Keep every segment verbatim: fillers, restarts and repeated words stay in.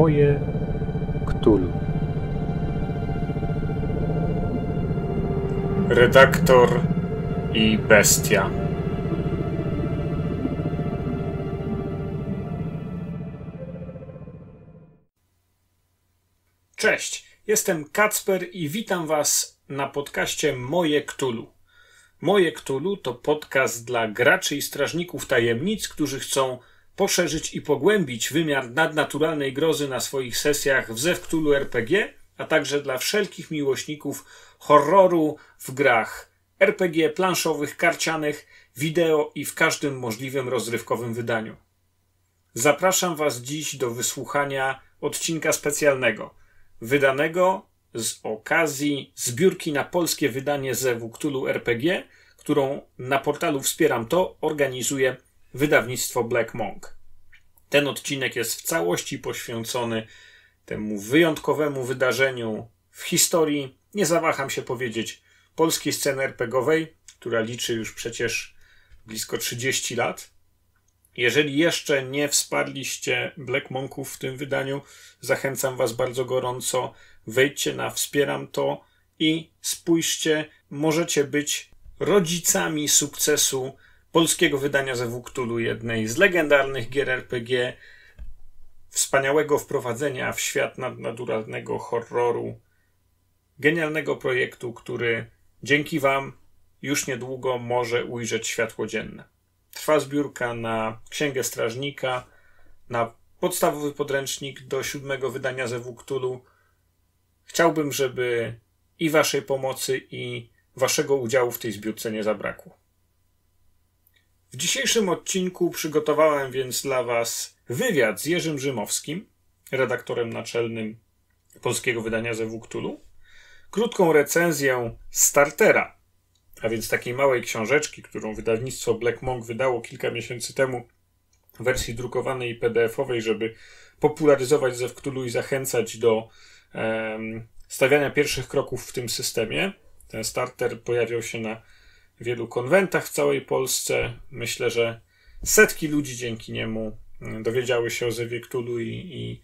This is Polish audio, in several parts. Moje Cthulhu. Redaktor i bestia. Cześć, jestem Kacper i witam Was na podcaście Moje Cthulhu. Moje Cthulhu to podcast dla graczy i strażników tajemnic, którzy chcą poszerzyć i pogłębić wymiar nadnaturalnej grozy na swoich sesjach w Zew Cthulhu R P G, a także dla wszelkich miłośników horroru w grach R P G, planszowych, karcianych, wideo i w każdym możliwym rozrywkowym wydaniu. Zapraszam Was dziś do wysłuchania odcinka specjalnego, wydanego z okazji zbiórki na polskie wydanie Zewu Cthulhu R P G, którą na portalu Wspieram To organizuje wydawnictwo Black Monk. Ten odcinek jest w całości poświęcony temu wyjątkowemu wydarzeniu w historii, nie zawaham się powiedzieć, polskiej sceny RPGowej, która liczy już przecież blisko trzydzieści lat. Jeżeli jeszcze nie wsparliście Black Monków w tym wydaniu, zachęcam Was bardzo gorąco. Wejdźcie na Wspieram To i spójrzcie, możecie być rodzicami sukcesu polskiego wydania Zewu Cthulhu, jednej z legendarnych gier R P G, wspaniałego wprowadzenia w świat nadnaturalnego horroru, genialnego projektu, który dzięki Wam już niedługo może ujrzeć światło dzienne. Trwa zbiórka na Księgę Strażnika, na podstawowy podręcznik do siódmego wydania Zewu Cthulhu. Chciałbym, żeby i Waszej pomocy, i Waszego udziału w tej zbiórce nie zabrakło. W dzisiejszym odcinku przygotowałem więc dla Was wywiad z Jerzym Rzymowskim, redaktorem naczelnym polskiego wydania Zewu Cthulhu, krótką recenzję startera, a więc takiej małej książeczki, którą wydawnictwo Black Monk wydało kilka miesięcy temu w wersji drukowanej i P D F owej, żeby popularyzować Zew Cthulhu i zachęcać do um, stawiania pierwszych kroków w tym systemie. Ten starter pojawiał się na w wielu konwentach w całej Polsce. Myślę, że setki ludzi dzięki niemu dowiedziały się o Zewie Cthulhu i, i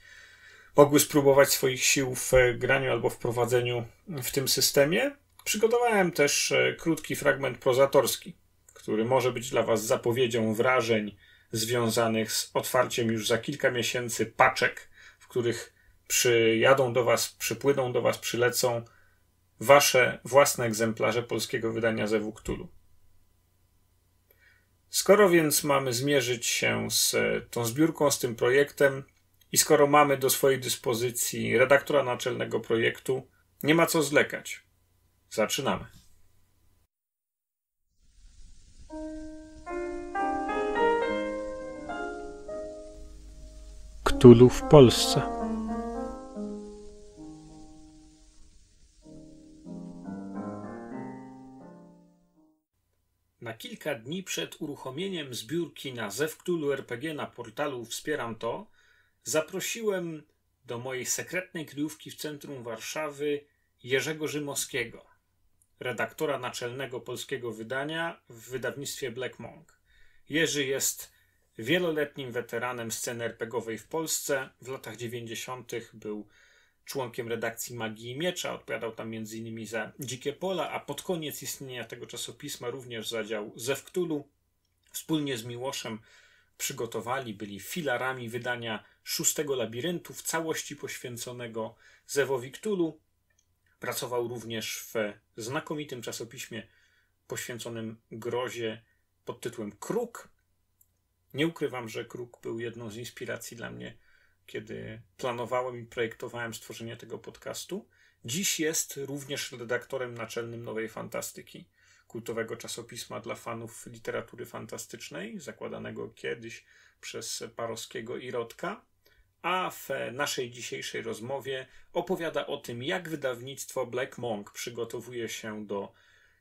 mogły spróbować swoich sił w graniu albo w prowadzeniu w tym systemie. Przygotowałem też krótki fragment prozatorski, który może być dla Was zapowiedzią wrażeń związanych z otwarciem już za kilka miesięcy paczek, w których przyjadą do Was, przypłyną do Was, przylecą Wasze własne egzemplarze polskiego wydania Zewu Cthulhu. Skoro więc mamy zmierzyć się z tą zbiórką, z tym projektem i skoro mamy do swojej dyspozycji redaktora naczelnego projektu, nie ma co zwlekać. Zaczynamy. Cthulhu w Polsce. Na kilka dni przed uruchomieniem zbiórki na Zew Cthulhu R P G na portalu Wspieram To zaprosiłem do mojej sekretnej kryjówki w centrum Warszawy Jerzego Rzymowskiego, redaktora naczelnego polskiego wydania w wydawnictwie Black Monk. Jerzy jest wieloletnim weteranem sceny RPGowej w Polsce. W latach dziewięćdziesiątych był członkiem redakcji Magii i Miecza, odpowiadał tam między innymi za Dzikie Pola, a pod koniec istnienia tego czasopisma również za dział Zew Cthulhu. Wspólnie z Miłoszem przygotowali, byli filarami wydania szóstego Labiryntu, w całości poświęconego Zewowi Cthulhu. Pracował również w znakomitym czasopiśmie poświęconym grozie pod tytułem Kruk. Nie ukrywam, że Kruk był jedną z inspiracji dla mnie, kiedy planowałem i projektowałem stworzenie tego podcastu. Dziś jest również redaktorem naczelnym Nowej Fantastyki, kultowego czasopisma dla fanów literatury fantastycznej, zakładanego kiedyś przez Parowskiego i Rotka, a w naszej dzisiejszej rozmowie opowiada o tym, jak wydawnictwo Black Monk przygotowuje się do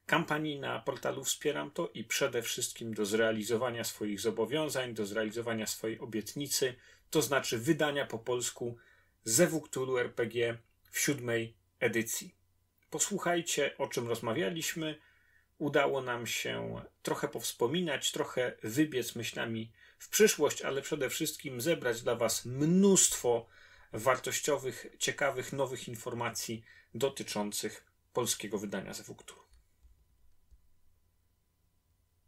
kampanii na portalu Wspieram To i przede wszystkim do zrealizowania swoich zobowiązań, do zrealizowania swojej obietnicy, to znaczy wydania po polsku Zewu Cthulhu R P G w siódmej edycji. Posłuchajcie, o czym rozmawialiśmy. Udało nam się trochę powspominać, trochę wybiec myślami w przyszłość, ale przede wszystkim zebrać dla Was mnóstwo wartościowych, ciekawych, nowych informacji dotyczących polskiego wydania Zew Cthulhu.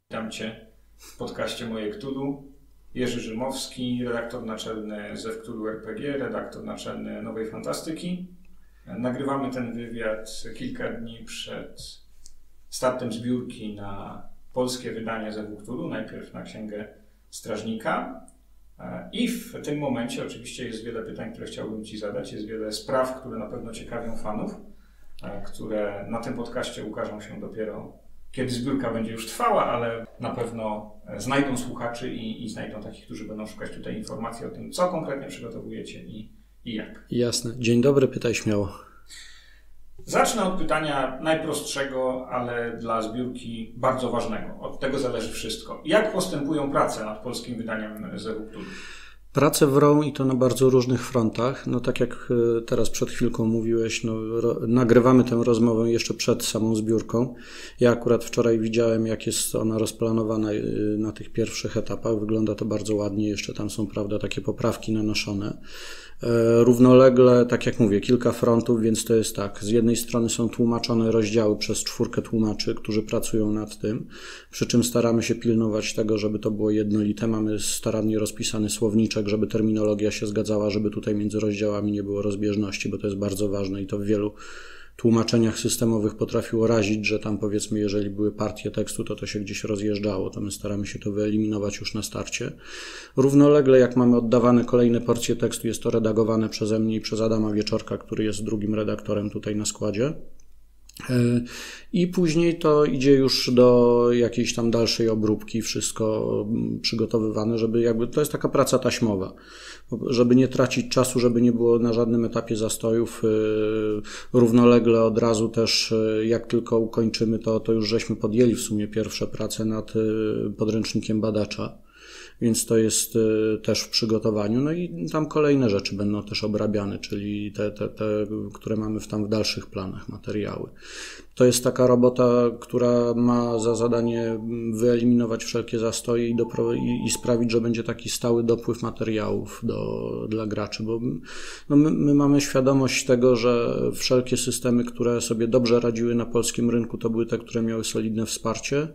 Witam Cię w podcaście Moje Cthulhu. Jerzy Rzymowski, redaktor naczelny Zew Cthulhu R P G, redaktor naczelny Nowej Fantastyki. Nagrywamy ten wywiad kilka dni przed startem zbiórki na polskie wydanie Zew Cthulhu, najpierw na Księgę Strażnika. I w tym momencie oczywiście jest wiele pytań, które chciałbym Ci zadać, jest wiele spraw, które na pewno ciekawią fanów, które na tym podcaście ukażą się dopiero, kiedy zbiórka będzie już trwała, ale na pewno znajdą słuchaczy i, i znajdą takich, którzy będą szukać tutaj informacji o tym, co konkretnie przygotowujecie i, i jak. Jasne. Dzień dobry, pytaj śmiało. Zacznę od pytania najprostszego, ale dla zbiórki bardzo ważnego. Od tego zależy wszystko. Jak postępują prace nad polskim wydaniem Zew Cthulhu? Prace wrą i to na bardzo różnych frontach. No tak jak teraz przed chwilką mówiłeś, no, ro, nagrywamy tę rozmowę jeszcze przed samą zbiórką. Ja akurat wczoraj widziałem, jak jest ona rozplanowana na tych pierwszych etapach. Wygląda to bardzo ładnie. Jeszcze tam są, prawda, takie poprawki nanoszone. Równolegle, tak jak mówię, kilka frontów, więc to jest tak. Z jednej strony są tłumaczone rozdziały przez czwórkę tłumaczy, którzy pracują nad tym, przy czym staramy się pilnować tego, żeby to było jednolite. Mamy starannie rozpisany słowniczek, żeby terminologia się zgadzała, żeby tutaj między rozdziałami nie było rozbieżności, bo to jest bardzo ważne i to w wielu tłumaczeniach systemowych potrafiło razić, że tam powiedzmy, jeżeli były partie tekstu, to to się gdzieś rozjeżdżało, to my staramy się to wyeliminować już na starcie. Równolegle, jak mamy oddawane kolejne porcje tekstu, jest to redagowane przeze mnie i przez Adama Wieczorka, który jest drugim redaktorem tutaj na składzie. I później to idzie już do jakiejś tam dalszej obróbki, wszystko przygotowywane, żeby jakby, to jest taka praca taśmowa, żeby nie tracić czasu, żeby nie było na żadnym etapie zastojów. Równolegle od razu też, jak tylko ukończymy to, to już żeśmy podjęli w sumie pierwsze prace nad podręcznikiem badacza. Więc to jest też w przygotowaniu. No i tam kolejne rzeczy będą też obrabiane, czyli te, te, te które mamy w tam w dalszych planach materiały. To jest taka robota, która ma za zadanie wyeliminować wszelkie zastoje i, dopro- i, i sprawić, że będzie taki stały dopływ materiałów do, dla graczy, bo no my, my mamy świadomość tego, że wszelkie systemy, które sobie dobrze radziły na polskim rynku, to były te, które miały solidne wsparcie,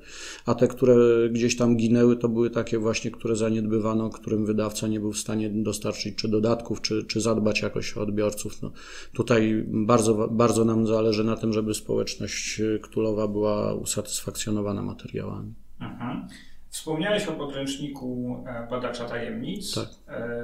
a te, które gdzieś tam ginęły, to były takie właśnie, które zaniedbywano, którym wydawca nie był w stanie dostarczyć czy dodatków, czy, czy zadbać jakoś o odbiorców. No, tutaj bardzo, bardzo nam zależy na tym, żeby społeczność Cthulhowa była usatysfakcjonowana materiałami. Aha. Wspomniałeś o podręczniku Badacza Tajemnic. Tak.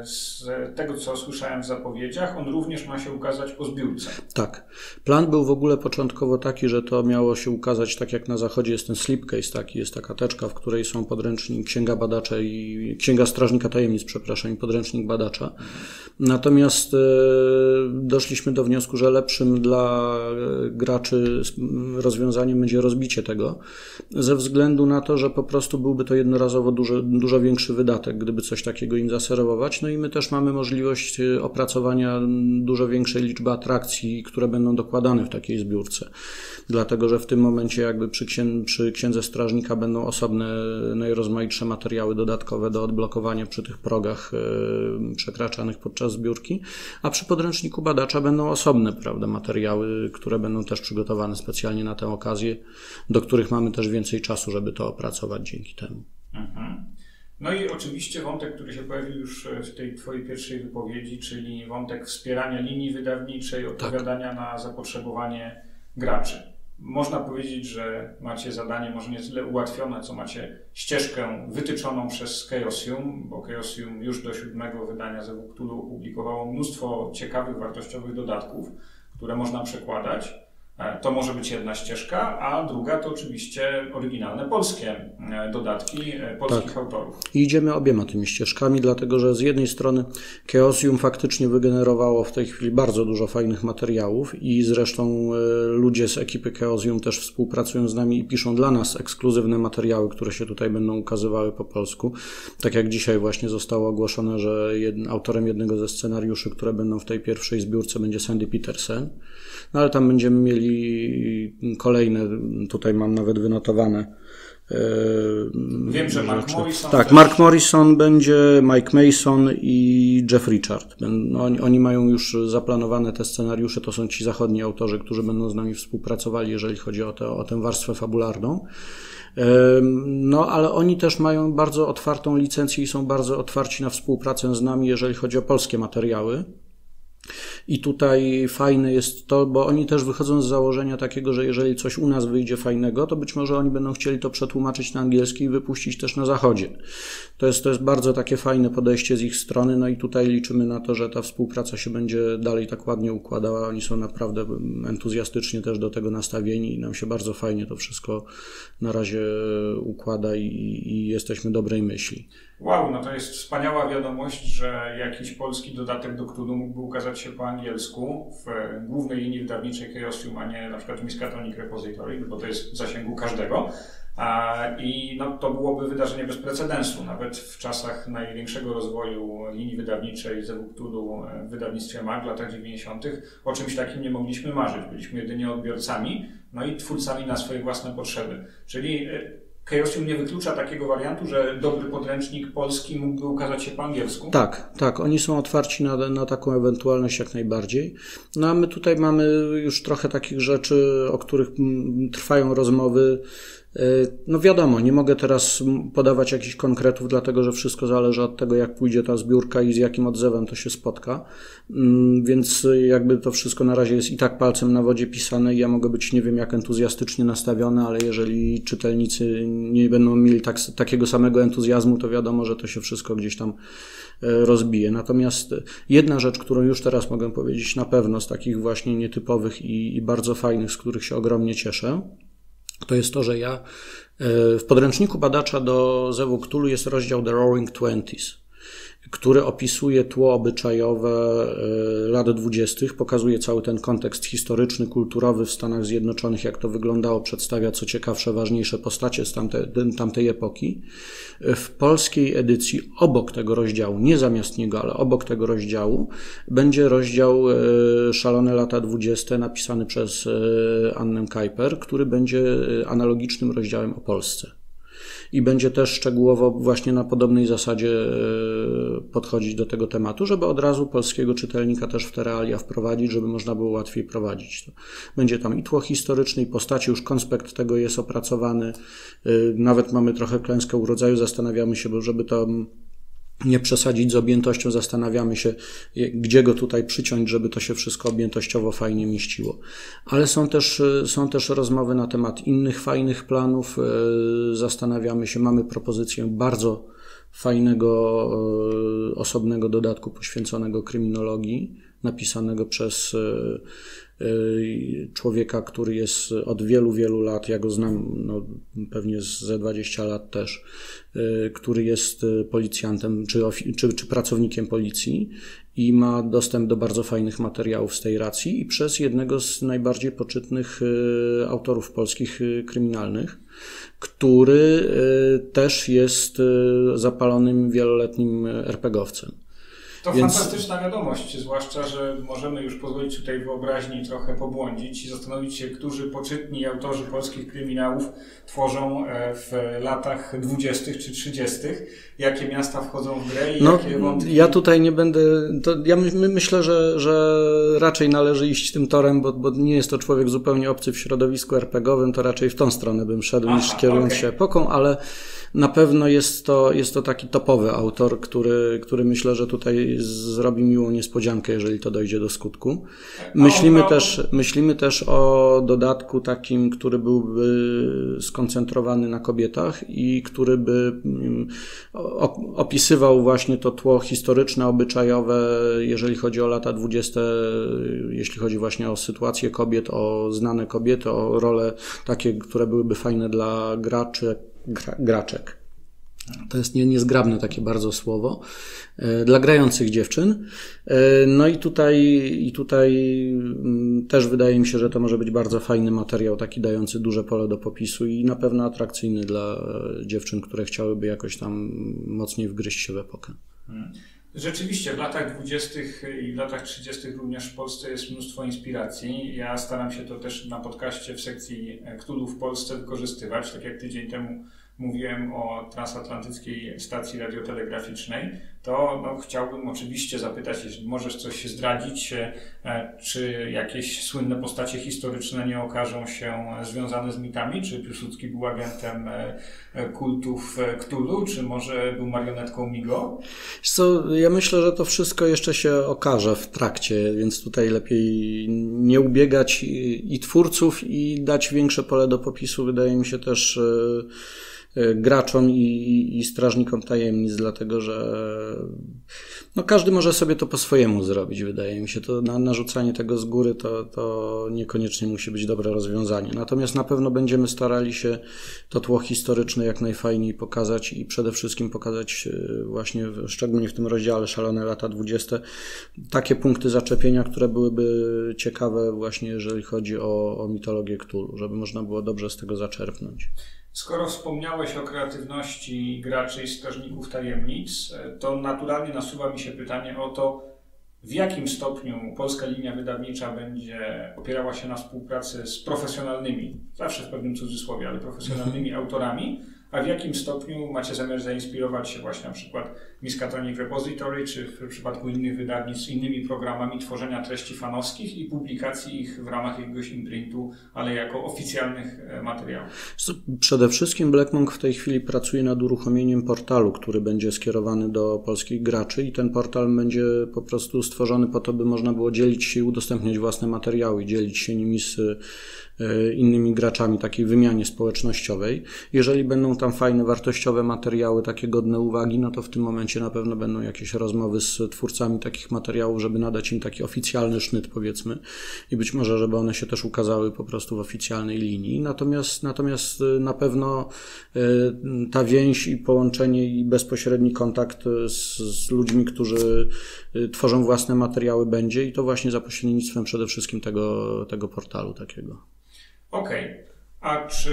Z tego, co słyszałem w zapowiedziach, on również ma się ukazać po zbiórce. Tak. Plan był w ogóle początkowo taki, że to miało się ukazać tak jak na zachodzie jest ten slipcase, taki jest taka teczka, w której są podręcznik Księga Badacza i Księga Strażnika Tajemnic, przepraszam, i podręcznik Badacza. Natomiast e, doszliśmy do wniosku, że lepszym dla graczy rozwiązaniem będzie rozbicie tego, ze względu na to, że po prostu byłby to jednorazowo dużo, dużo większy wydatek, gdyby coś takiego im zaserwować. No i my też mamy możliwość opracowania dużo większej liczby atrakcji, które będą dokładane w takiej zbiórce. Dlatego, że w tym momencie jakby przy, księ- przy Księdze Strażnika będą osobne, najrozmaitsze materiały dodatkowe do odblokowania przy tych progach yy, przekraczanych podczas zbiórki, a przy podręczniku badacza będą osobne, prawda, materiały, które będą też przygotowane specjalnie na tę okazję, do których mamy też więcej czasu, żeby to opracować dzięki temu. No i oczywiście wątek, który się pojawił już w tej Twojej pierwszej wypowiedzi, czyli wątek wspierania linii wydawniczej, odpowiadania tak. na zapotrzebowanie graczy. Można powiedzieć, że macie zadanie może nie tyle ułatwione, co macie ścieżkę wytyczoną przez Chaosium, bo Chaosium już do siódmego wydania Zew Cthulhu opublikowało mnóstwo ciekawych, wartościowych dodatków, które można przekładać. To może być jedna ścieżka, a druga to oczywiście oryginalne polskie dodatki polskich tak. autorów. I idziemy obiema tymi ścieżkami, dlatego że z jednej strony Chaosium faktycznie wygenerowało w tej chwili bardzo dużo fajnych materiałów i zresztą ludzie z ekipy Chaosium też współpracują z nami i piszą dla nas ekskluzywne materiały, które się tutaj będą ukazywały po polsku. Tak jak dzisiaj właśnie zostało ogłoszone, że jed- autorem jednego ze scenariuszy, które będą w tej pierwszej zbiórce, będzie Sandy Peterson. No ale tam będziemy mieli kolejne, tutaj mam nawet wynotowane Wiem, że Mark rzeczy. Morrison. Tak, też. Mark Morrison będzie, Mike Mason i Jeff Richard. Oni, oni mają już zaplanowane te scenariusze, to są ci zachodni autorzy, którzy będą z nami współpracowali, jeżeli chodzi o, te, o tę warstwę fabularną. No, ale oni też mają bardzo otwartą licencję i są bardzo otwarci na współpracę z nami, jeżeli chodzi o polskie materiały. I tutaj fajne jest to, bo oni też wychodzą z założenia takiego, że jeżeli coś u nas wyjdzie fajnego, to być może oni będą chcieli to przetłumaczyć na angielski i wypuścić też na zachodzie. To jest, to jest bardzo takie fajne podejście z ich strony, no i tutaj liczymy na to, że ta współpraca się będzie dalej tak ładnie układała. Oni są naprawdę entuzjastycznie też do tego nastawieni i nam się bardzo fajnie to wszystko na razie układa i, i jesteśmy dobrej myśli. Wow, no to jest wspaniała wiadomość, że jakiś polski dodatek do Cthulhu mógłby ukazać się po angielsku w głównej linii wydawniczej Chaosium, a nie na przykład Miskatonic Repository, bo to jest w zasięgu każdego. I no, to byłoby wydarzenie bez precedensu. Nawet w czasach największego rozwoju linii wydawniczej Zew Cthulhu w wydawnictwie Mag w latach dziewięćdziesiątych o czymś takim nie mogliśmy marzyć. Byliśmy jedynie odbiorcami, no i twórcami na swoje własne potrzeby. Czyli Chaosium nie wyklucza takiego wariantu, że dobry podręcznik polski mógłby ukazać się po angielsku? Tak, tak. Oni są otwarci na, na taką ewentualność jak najbardziej. No a my tutaj mamy już trochę takich rzeczy, o których trwają rozmowy. No wiadomo, nie mogę teraz podawać jakichś konkretów, dlatego że wszystko zależy od tego, jak pójdzie ta zbiórka i z jakim odzewem to się spotka, więc jakby to wszystko na razie jest i tak palcem na wodzie pisane i ja mogę być nie wiem jak entuzjastycznie nastawiony, ale jeżeli czytelnicy nie będą mieli tak, takiego samego entuzjazmu, to wiadomo, że to się wszystko gdzieś tam rozbije. Natomiast jedna rzecz, którą już teraz mogę powiedzieć na pewno z takich właśnie nietypowych i, i bardzo fajnych, z których się ogromnie cieszę, to jest to, że ja w podręczniku badacza do Zewu Cthulhu jest rozdział The Roaring Twenties, który opisuje tło obyczajowe lat dwudziestych, pokazuje cały ten kontekst historyczny, kulturowy w Stanach Zjednoczonych, jak to wyglądało, przedstawia co ciekawsze, ważniejsze postacie z tamte, tamtej epoki. W polskiej edycji obok tego rozdziału, nie zamiast niego, ale obok tego rozdziału, będzie rozdział Szalone lata dwudzieste napisany przez Annę Kajper, który będzie analogicznym rozdziałem o Polsce. I będzie też szczegółowo właśnie na podobnej zasadzie podchodzić do tego tematu, żeby od razu polskiego czytelnika też w te realia wprowadzić, żeby można było łatwiej prowadzić. Będzie tam i tło historyczne, i postaci, już konspekt tego jest opracowany. Nawet mamy trochę klęskę urodzaju, zastanawiamy się, żeby tam nie przesadzić z objętością, zastanawiamy się, gdzie go tutaj przyciąć, żeby to się wszystko objętościowo fajnie mieściło. Ale są też, są też rozmowy na temat innych fajnych planów, zastanawiamy się, mamy propozycję bardzo fajnego, osobnego dodatku poświęconego kryminologii, napisanego przez człowieka, który jest od wielu, wielu lat, ja go znam no, pewnie ze dwudziestu lat też, który jest policjantem czy, czy, czy pracownikiem policji i ma dostęp do bardzo fajnych materiałów z tej racji i przez jednego z najbardziej poczytnych autorów polskich kryminalnych, który też jest zapalonym wieloletnim er pe gie owcem. To Więc... fantastyczna wiadomość, zwłaszcza, że możemy już pozwolić tutaj wyobraźni trochę pobłądzić i zastanowić się, którzy poczytni autorzy polskich kryminałów tworzą w latach dwudziestych czy trzydziestych, jakie miasta wchodzą w grę i no, jakie wątki. Ja tutaj nie będę, to ja my, myślę, że, że raczej należy iść tym torem, bo, bo nie jest to człowiek zupełnie obcy w środowisku er pe gie owym, to raczej w tą stronę bym szedł Aha, niż kierując okay. się epoką, ale na pewno jest to, jest to taki topowy autor, który, który myślę, że tutaj zrobi miłą niespodziankę, jeżeli to dojdzie do skutku. Myślimy też, myślimy też o dodatku takim, który byłby skoncentrowany na kobietach i który by opisywał właśnie to tło historyczne, obyczajowe, jeżeli chodzi o lata dwudzieste, jeśli chodzi właśnie o sytuację kobiet, o znane kobiety, o role takie, które byłyby fajne dla graczy, Gra, graczek. To jest nie, niezgrabne takie bardzo słowo. Dla grających dziewczyn. No i tutaj, i tutaj też wydaje mi się, że to może być bardzo fajny materiał, taki dający duże pole do popisu i na pewno atrakcyjny dla dziewczyn, które chciałyby jakoś tam mocniej wgryźć się w epokę. Rzeczywiście, w latach dwudziestych i w latach trzydziestych również w Polsce jest mnóstwo inspiracji. Ja staram się to też na podcaście w sekcji Cthulhu w Polsce wykorzystywać. Tak jak tydzień temu mówiłem o transatlantyckiej stacji radiotelegraficznej, to no, chciałbym oczywiście zapytać, jeśli możesz coś zdradzić, czy jakieś słynne postacie historyczne nie okażą się związane z mitami, czy Piłsudski był agentem kultów Cthulhu, czy może był marionetką Migo? So, ja myślę, że to wszystko jeszcze się okaże w trakcie, więc tutaj lepiej nie ubiegać i twórców i dać większe pole do popisu, wydaje mi się też graczom i, i strażnikom tajemnic, dlatego że no każdy może sobie to po swojemu zrobić, wydaje mi się. To na, narzucanie tego z góry to, to niekoniecznie musi być dobre rozwiązanie. Natomiast na pewno będziemy starali się to tło historyczne jak najfajniej pokazać i przede wszystkim pokazać właśnie, szczególnie w tym rozdziale Szalone lata dwudzieste, takie punkty zaczepienia, które byłyby ciekawe właśnie jeżeli chodzi o, o mitologię Cthulhu, żeby można było dobrze z tego zaczerpnąć. Skoro wspomniałeś o kreatywności graczy i strażników tajemnic, to naturalnie nasuwa mi się pytanie o to, w jakim stopniu polska linia wydawnicza będzie opierała się na współpracy z profesjonalnymi, zawsze w pewnym cudzysłowie, ale profesjonalnymi autorami, a w jakim stopniu macie zamiar zainspirować się właśnie na przykład Miskatonic Repository, czy w przypadku innych wydawnictw, innymi programami tworzenia treści fanowskich i publikacji ich w ramach jakiegoś imprintu, ale jako oficjalnych materiałów? Przede wszystkim Black Monk w tej chwili pracuje nad uruchomieniem portalu, który będzie skierowany do polskich graczy i ten portal będzie po prostu stworzony po to, by można było dzielić się i udostępniać własne materiały i dzielić się nimi z innymi graczami, takiej wymianie społecznościowej. Jeżeli będą tam fajne, wartościowe materiały, takie godne uwagi, no to w tym momencie na pewno będą jakieś rozmowy z twórcami takich materiałów, żeby nadać im taki oficjalny sznyt, powiedzmy, i być może, żeby one się też ukazały po prostu w oficjalnej linii. Natomiast, natomiast na pewno ta więź i połączenie i bezpośredni kontakt z, z ludźmi, którzy tworzą własne materiały będzie i to właśnie za pośrednictwem przede wszystkim tego, tego portalu takiego. Okej, okay. A czy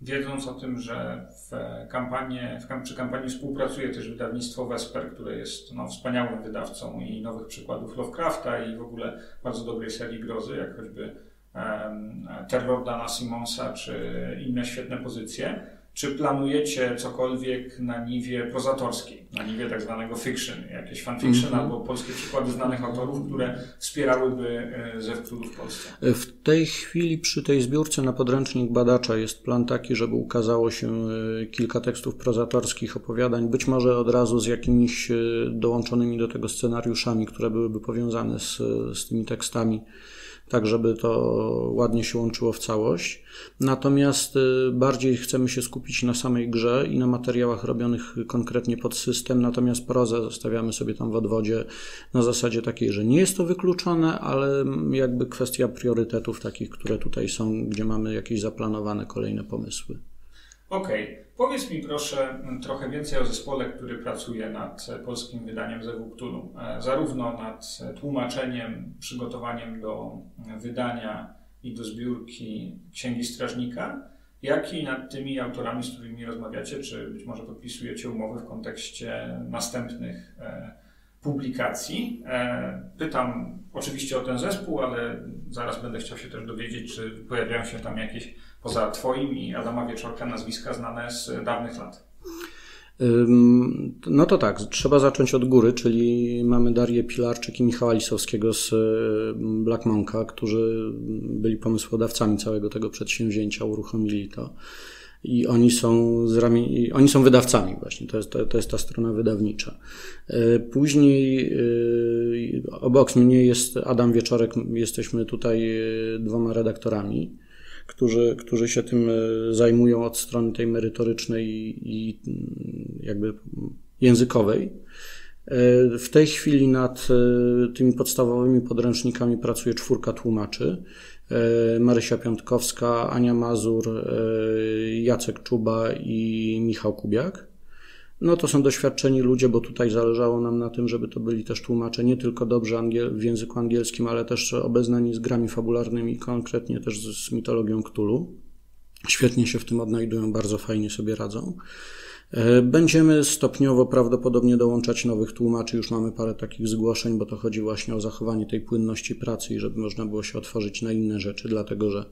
wiedząc o tym, że w kampanie, w, przy kampanii współpracuje też wydawnictwo Vesper, które jest no, wspaniałym wydawcą i nowych przykładów Lovecrafta i w ogóle bardzo dobrej serii grozy, jak choćby um, Terror Dana Simonsa czy inne świetne pozycje, czy planujecie cokolwiek na niwie prozatorskiej, na niwie tak zwanego fiction, jakieś fanfiction mm-hmm. albo polskie przykłady znanych autorów, które wspierałyby Zew Cthulhu w Polsce? W tej chwili przy tej zbiórce na podręcznik badacza jest plan taki, żeby ukazało się kilka tekstów prozatorskich opowiadań, być może od razu z jakimiś dołączonymi do tego scenariuszami, które byłyby powiązane z, z tymi tekstami, tak żeby to ładnie się łączyło w całość. Natomiast bardziej chcemy się skupić na samej grze i na materiałach robionych konkretnie pod system, natomiast prozę zostawiamy sobie tam w odwodzie na zasadzie takiej, że nie jest to wykluczone, ale jakby kwestia priorytetów takich, które tutaj są, gdzie mamy jakieś zaplanowane kolejne pomysły. Okej. Okay. Powiedz mi proszę trochę więcej o zespole, który pracuje nad polskim wydaniem Zewu Cthulhu. Zarówno nad tłumaczeniem, przygotowaniem do wydania i do zbiórki Księgi Strażnika, jak i nad tymi autorami, z którymi rozmawiacie, czy być może podpisujecie umowy w kontekście następnych publikacji. Pytam oczywiście o ten zespół, ale zaraz będę chciał się też dowiedzieć, czy pojawiają się tam jakieś poza twoim i Adama Wieczorka nazwiska znane z dawnych lat. No to tak, trzeba zacząć od góry, czyli mamy Darię Pilarczyk i Michała Lisowskiego z Black Monka, którzy byli pomysłodawcami całego tego przedsięwzięcia, uruchomili to. I oni są, z ramię... oni są wydawcami właśnie, to jest, to jest ta strona wydawnicza. Później obok mnie jest Adam Wieczorek, jesteśmy tutaj dwoma redaktorami, którzy, którzy się tym zajmują od strony tej merytorycznej i jakby językowej. W tej chwili nad tymi podstawowymi podręcznikami pracuje czwórka tłumaczy. Marysia Piątkowska, Ania Mazur, Jacek Czuba i Michał Kubiak. No to są doświadczeni ludzie, bo tutaj zależało nam na tym, żeby to byli też tłumacze nie tylko dobrze angiel- w języku angielskim, ale też obeznani z grami fabularnymi, konkretnie też z, z mitologią Cthulhu. Świetnie się w tym odnajdują, bardzo fajnie sobie radzą. Będziemy stopniowo prawdopodobnie dołączać nowych tłumaczy, już mamy parę takich zgłoszeń, bo to chodzi właśnie o zachowanie tej płynności pracy i żeby można było się otworzyć na inne rzeczy, dlatego że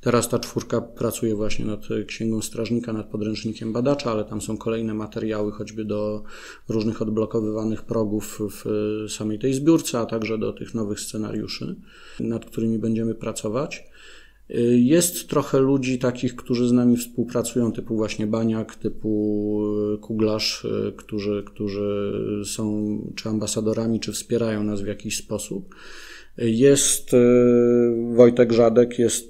teraz ta czwórka pracuje właśnie nad Księgą Strażnika, nad Podręcznikiem Badacza, ale tam są kolejne materiały choćby do różnych odblokowywanych progów w samej tej zbiórce, a także do tych nowych scenariuszy, nad którymi będziemy pracować. Jest trochę ludzi takich, którzy z nami współpracują, typu właśnie Baniak, typu Kuglarz, którzy, którzy są czy ambasadorami, czy wspierają nas w jakiś sposób. Jest Wojtek Żadek, jest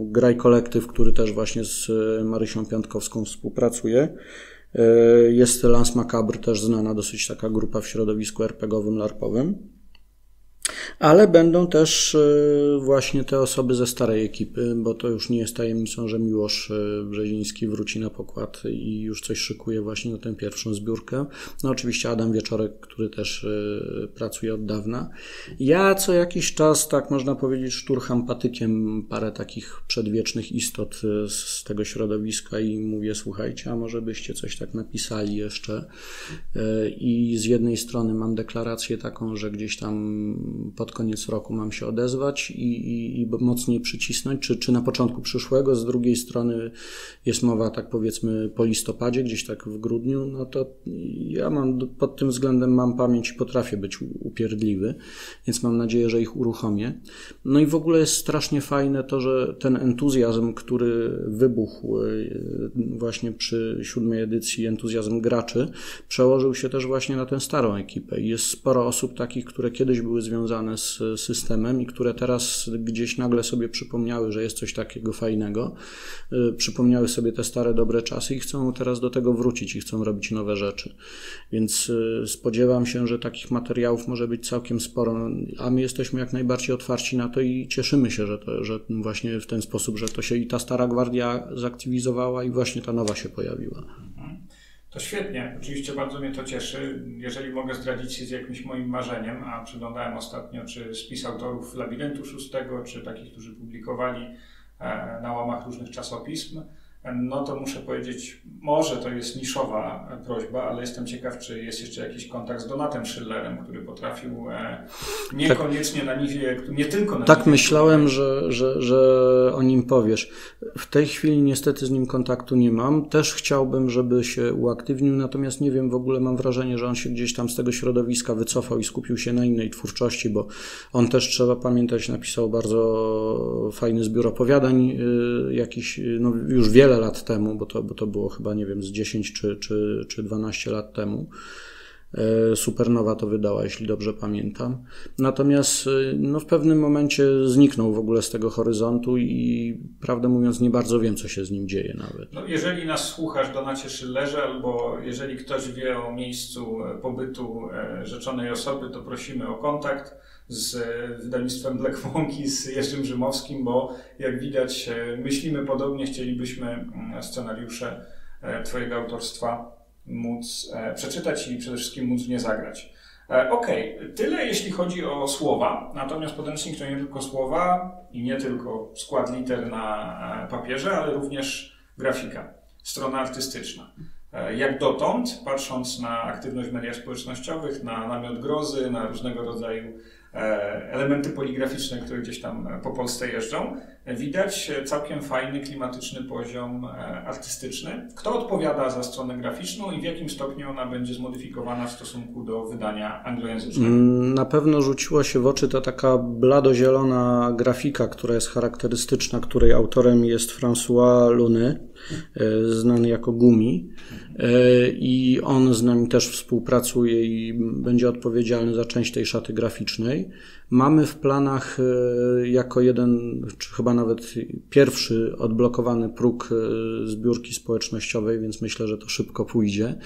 Graj Kolektyw, który też właśnie z Marysią Piątkowską współpracuje. Jest Lance Macabre, też znana dosyć taka grupa w środowisku er pe gowym, larpowym. Ale będą też właśnie te osoby ze starej ekipy, bo to już nie jest tajemnicą, że Miłosz Brzeziński wróci na pokład i już coś szykuje właśnie na tę pierwszą zbiórkę. No oczywiście Adam Wieczorek, który też pracuje od dawna. Ja co jakiś czas, tak można powiedzieć, szturcham patykiem parę takich przedwiecznych istot z tego środowiska i mówię, słuchajcie, a może byście coś tak napisali jeszcze. I z jednej strony mam deklarację taką, że gdzieś tam pod koniec roku mam się odezwać i, i, i mocniej przycisnąć, czy, czy na początku przyszłego, z drugiej strony jest mowa, tak powiedzmy, po listopadzie, gdzieś tak w grudniu, no to ja mam, pod tym względem mam pamięć i potrafię być upierdliwy, więc mam nadzieję, że ich uruchomię. No i w ogóle jest strasznie fajne to, że ten entuzjazm, który wybuchł właśnie przy siódmej edycji, entuzjazm graczy, przełożył się też właśnie na tę starą ekipę. Jest sporo osób takich, które kiedyś były związane z systemem i które teraz gdzieś nagle sobie przypomniały, że jest coś takiego fajnego, przypomniały sobie te stare dobre czasy i chcą teraz do tego wrócić i chcą robić nowe rzeczy. Więc spodziewam się, że takich materiałów może być całkiem sporo, a my jesteśmy jak najbardziej otwarci na to i cieszymy się, że, to, że właśnie w ten sposób, że to się i ta stara gwardia zaktywizowała i właśnie ta nowa się pojawiła. To świetnie, oczywiście bardzo mnie to cieszy. Jeżeli mogę zdradzić się z jakimś moim marzeniem, a przeglądałem ostatnio, czy spis autorów Labiryntu szóstego, czy takich, którzy publikowali na łamach różnych czasopism, no to muszę powiedzieć, może to jest niszowa prośba, ale jestem ciekaw, czy jest jeszcze jakiś kontakt z Donatem Schillerem, który potrafił niekoniecznie na niwie, nie tylko na niwie. Tak myślałem, że, że, że o nim powiesz. W tej chwili niestety z nim kontaktu nie mam. Też chciałbym, żeby się uaktywnił, natomiast nie wiem, w ogóle mam wrażenie, że on się gdzieś tam z tego środowiska wycofał i skupił się na innej twórczości, bo on też, trzeba pamiętać, napisał bardzo fajny zbiór opowiadań, jakiś, no już wiele lat temu, bo to, bo to było chyba, nie wiem, z dziesięć czy, czy, czy dwanaście lat temu. Supernowa to wydała, jeśli dobrze pamiętam. Natomiast no, w pewnym momencie zniknął w ogóle z tego horyzontu i prawdę mówiąc nie bardzo wiem, co się z nim dzieje nawet. No, jeżeli nas słuchasz, Donacie Schillerze, albo jeżeli ktoś wie o miejscu pobytu rzeczonej osoby, to prosimy o kontakt z wydawnictwem Black Monk i z Jerzym Rzymowskim, bo jak widać myślimy podobnie, chcielibyśmy scenariusze twojego autorstwa móc przeczytać i przede wszystkim móc nie zagrać. Okej, okay, tyle jeśli chodzi o słowa, natomiast podręcznik to nie tylko słowa i nie tylko skład liter na papierze, ale również grafika, strona artystyczna. Jak dotąd, patrząc na aktywność w mediach społecznościowych, na namiot grozy, na różnego rodzaju elementy poligraficzne, które gdzieś tam po Polsce jeżdżą, widać całkiem fajny, klimatyczny poziom artystyczny. Kto odpowiada za stronę graficzną i w jakim stopniu ona będzie zmodyfikowana w stosunku do wydania anglojęzycznego? Na pewno rzuciła się w oczy ta taka bladozielona grafika, która jest charakterystyczna, której autorem jest François Luny, znany jako Gumi. I on z nami też współpracuje i będzie odpowiedzialny za część tej szaty graficznej. Mamy w planach jako jeden, czy chyba nawet pierwszy odblokowany próg zbiórki społecznościowej, więc myślę, że to szybko pójdzie,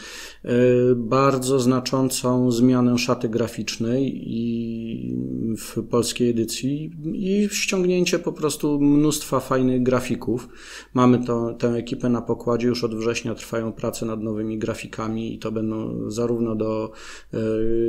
bardzo znaczącą zmianę szaty graficznej i w polskiej edycji i ściągnięcie po prostu mnóstwa fajnych grafików. Mamy to, tę ekipę na pokładzie, już od września trwają prace na nad nowymi grafikami i to będą zarówno do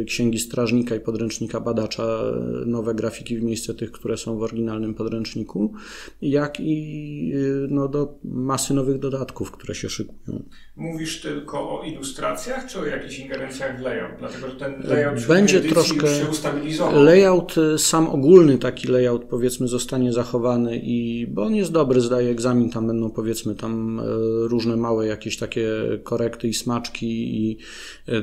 Księgi Strażnika i Podręcznika Badacza nowe grafiki w miejsce tych, które są w oryginalnym podręczniku, jak i no, do masy nowych dodatków, które się szykują. Mówisz tylko o ilustracjach, czy o jakichś ingerencjach w layout? Dlatego, że ten layout będzie troszkę się ustabilizował. Layout, sam ogólny taki layout, powiedzmy, zostanie zachowany, i bo on jest dobry, zdaje egzamin, tam będą, powiedzmy, tam różne małe jakieś takie korekty i smaczki i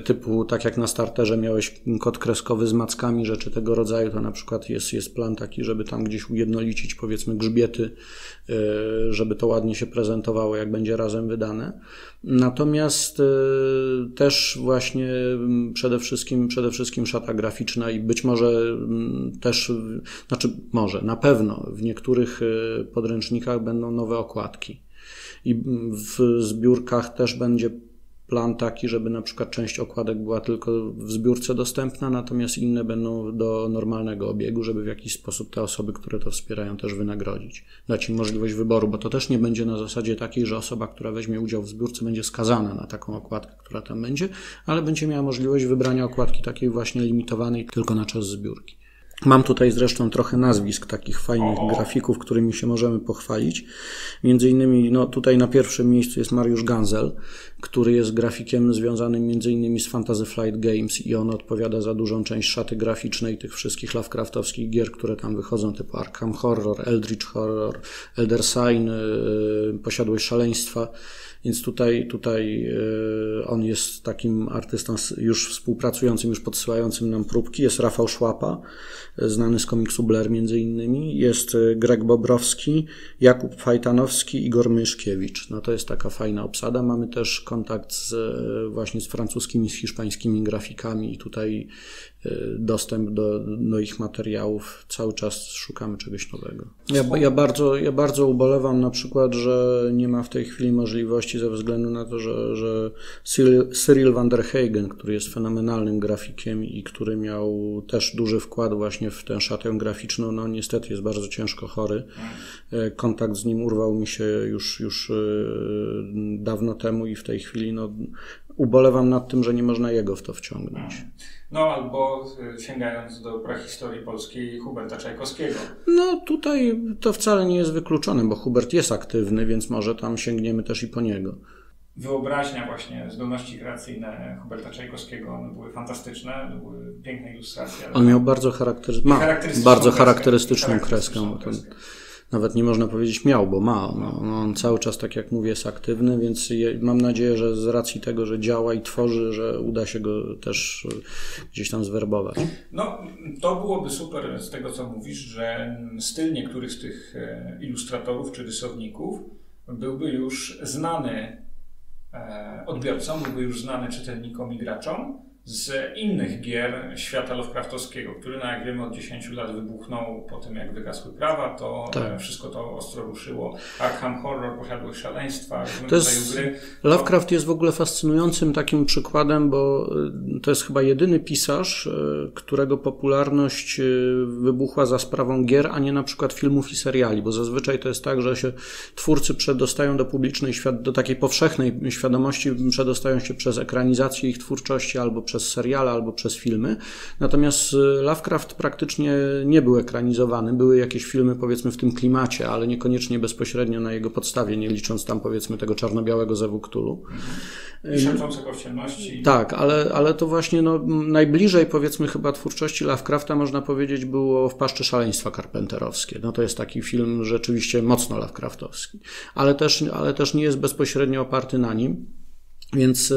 typu, tak jak na starterze miałeś kod kreskowy z mackami, rzeczy tego rodzaju, to na przykład jest, jest plan taki, żeby tam gdzieś ujednolicić, powiedzmy, grzbiety, żeby to ładnie się prezentowało, jak będzie razem wydane. Natomiast też właśnie przede wszystkim, przede wszystkim szata graficzna i być może też, znaczy może, na pewno w niektórych podręcznikach będą nowe okładki. I w zbiórkach też będzie plan taki, żeby na przykład część okładek była tylko w zbiórce dostępna, natomiast inne będą do normalnego obiegu, żeby w jakiś sposób te osoby, które to wspierają, też wynagrodzić. Dać im możliwość wyboru, bo to też nie będzie na zasadzie takiej, że osoba, która weźmie udział w zbiórce, będzie skazana na taką okładkę, która tam będzie, ale będzie miała możliwość wybrania okładki takiej właśnie limitowanej tylko na czas zbiórki. Mam tutaj zresztą trochę nazwisk takich fajnych grafików, którymi się możemy pochwalić. Między innymi, no tutaj na pierwszym miejscu jest Mariusz Ganzel, który jest grafikiem związanym między innymi z Fantasy Flight Games i on odpowiada za dużą część szaty graficznej tych wszystkich Lovecraftowskich gier, które tam wychodzą, typu Arkham Horror, Eldritch Horror, Elder Sign, Posiadłość Szaleństwa. Więc tutaj, tutaj on jest takim artystą już współpracującym, już podsyłającym nam próbki. Jest Rafał Szłapa, znany z komiksu Blair między innymi. Jest Greg Bobrowski, Jakub Fajtanowski, Igor Myszkiewicz. No to jest taka fajna obsada. Mamy też kontakt z, właśnie z francuskimi, z hiszpańskimi grafikami i tutaj dostęp do, do ich materiałów. Cały czas szukamy czegoś nowego. Ja, ja, bardzo, ja bardzo ubolewam na przykład, że nie ma w tej chwili możliwości ze względu na to, że, że Cyril, Cyril van der Hagen, który jest fenomenalnym grafikiem i który miał też duży wkład właśnie w tę szatę graficzną, no niestety jest bardzo ciężko chory. Kontakt z nim urwał mi się już, już dawno temu i w tej chwili no, ubolewam nad tym, że nie można jego w to wciągnąć. No albo sięgając do prahistorii polskiej Huberta Czajkowskiego. No tutaj to wcale nie jest wykluczone, bo Hubert jest aktywny, więc może tam sięgniemy też i po niego. Wyobraźnia właśnie, zdolności kreacyjne Huberta Czajkowskiego, one były fantastyczne, były piękne ilustracje. Ale... On miał bardzo, charaktery... ma charakterystyczną bardzo kreskę, charakterystyczną kreskę. kreskę. Nawet nie można powiedzieć miał, bo ma. No, on cały czas, tak jak mówię, jest aktywny, więc je, mam nadzieję, że z racji tego, że działa i tworzy, że uda się go też gdzieś tam zwerbować. No, to byłoby super z tego, co mówisz, że styl niektórych z tych ilustratorów czy rysowników byłby już znany odbiorcom, byłby już znany czytelnikom i graczom z innych gier świata Lovecraftowskiego, który, no jak wiemy, od dziesięciu lat wybuchnął po tym, jak wygasły prawa, to tak. Wszystko to ostro ruszyło. Arkham Horror, Posiadłość Szaleństwa, to jest, gry. To... Lovecraft jest w ogóle fascynującym takim przykładem, bo to jest chyba jedyny pisarz, którego popularność wybuchła za sprawą gier, a nie na przykład filmów i seriali, bo zazwyczaj to jest tak, że się twórcy przedostają do publicznej, do takiej powszechnej świadomości, przedostają się przez ekranizację ich twórczości albo przez seriale, albo przez filmy. Natomiast Lovecraft praktycznie nie był ekranizowany. Były jakieś filmy, powiedzmy, w tym klimacie, ale niekoniecznie bezpośrednio na jego podstawie, nie licząc tam, powiedzmy, tego czarno-białego Zewu Cthulhu. I szepczącego w ciemności. Tak, ale, ale to właśnie no, najbliżej, powiedzmy, chyba twórczości Lovecrafta, można powiedzieć, było W paszczy szaleństwa karpenterowskie. No to jest taki film rzeczywiście mocno lovecraftowski. Ale też, ale też nie jest bezpośrednio oparty na nim. Więc...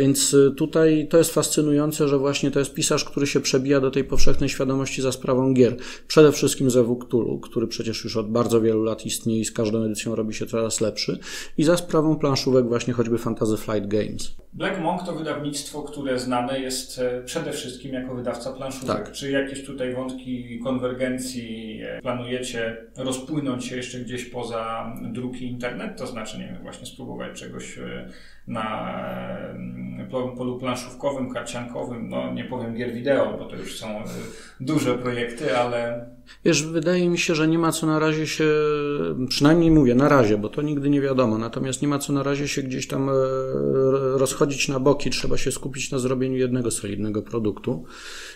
Więc tutaj to jest fascynujące, że właśnie to jest pisarz, który się przebija do tej powszechnej świadomości za sprawą gier. Przede wszystkim Zewu Cthulhu, który przecież już od bardzo wielu lat istnieje i z każdą edycją robi się coraz lepszy. I za sprawą planszówek właśnie choćby Fantasy Flight Games. Black Monk to wydawnictwo, które znane jest przede wszystkim jako wydawca planszówek. Tak. Czy jakieś tutaj wątki konwergencji planujecie rozpłynąć się jeszcze gdzieś poza druki internet? To znaczy, nie wiem, właśnie spróbować czegoś na polu planszówkowym, karciankowym, no nie powiem gier wideo, bo to już są duże projekty, ale... Wiesz, wydaje mi się, że nie ma co na razie się, przynajmniej mówię na razie, bo to nigdy nie wiadomo, natomiast nie ma co na razie się gdzieś tam rozchodzić na boki, trzeba się skupić na zrobieniu jednego solidnego produktu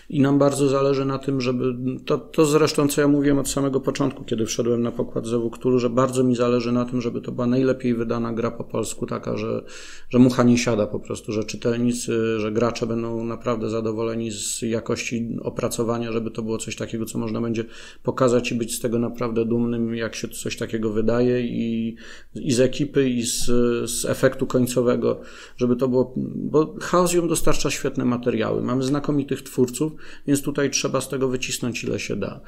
i nam bardzo zależy na tym, żeby, to, to zresztą co ja mówiłem od samego początku, kiedy wszedłem na pokład Zewu Cthulhu, że bardzo mi zależy na tym, żeby to była najlepiej wydana gra po polsku, taka, że, że mucha nie siada po prostu, że czytelnicy, że gracze będą naprawdę zadowoleni z jakości opracowania, żeby to było coś takiego, co można będzie pokazać i być z tego naprawdę dumnym, jak się coś takiego wydaje i, i z ekipy, i z, z efektu końcowego, żeby to było, bo Chaosium dostarcza świetne materiały, mamy znakomitych twórców, więc tutaj trzeba z tego wycisnąć ile się da.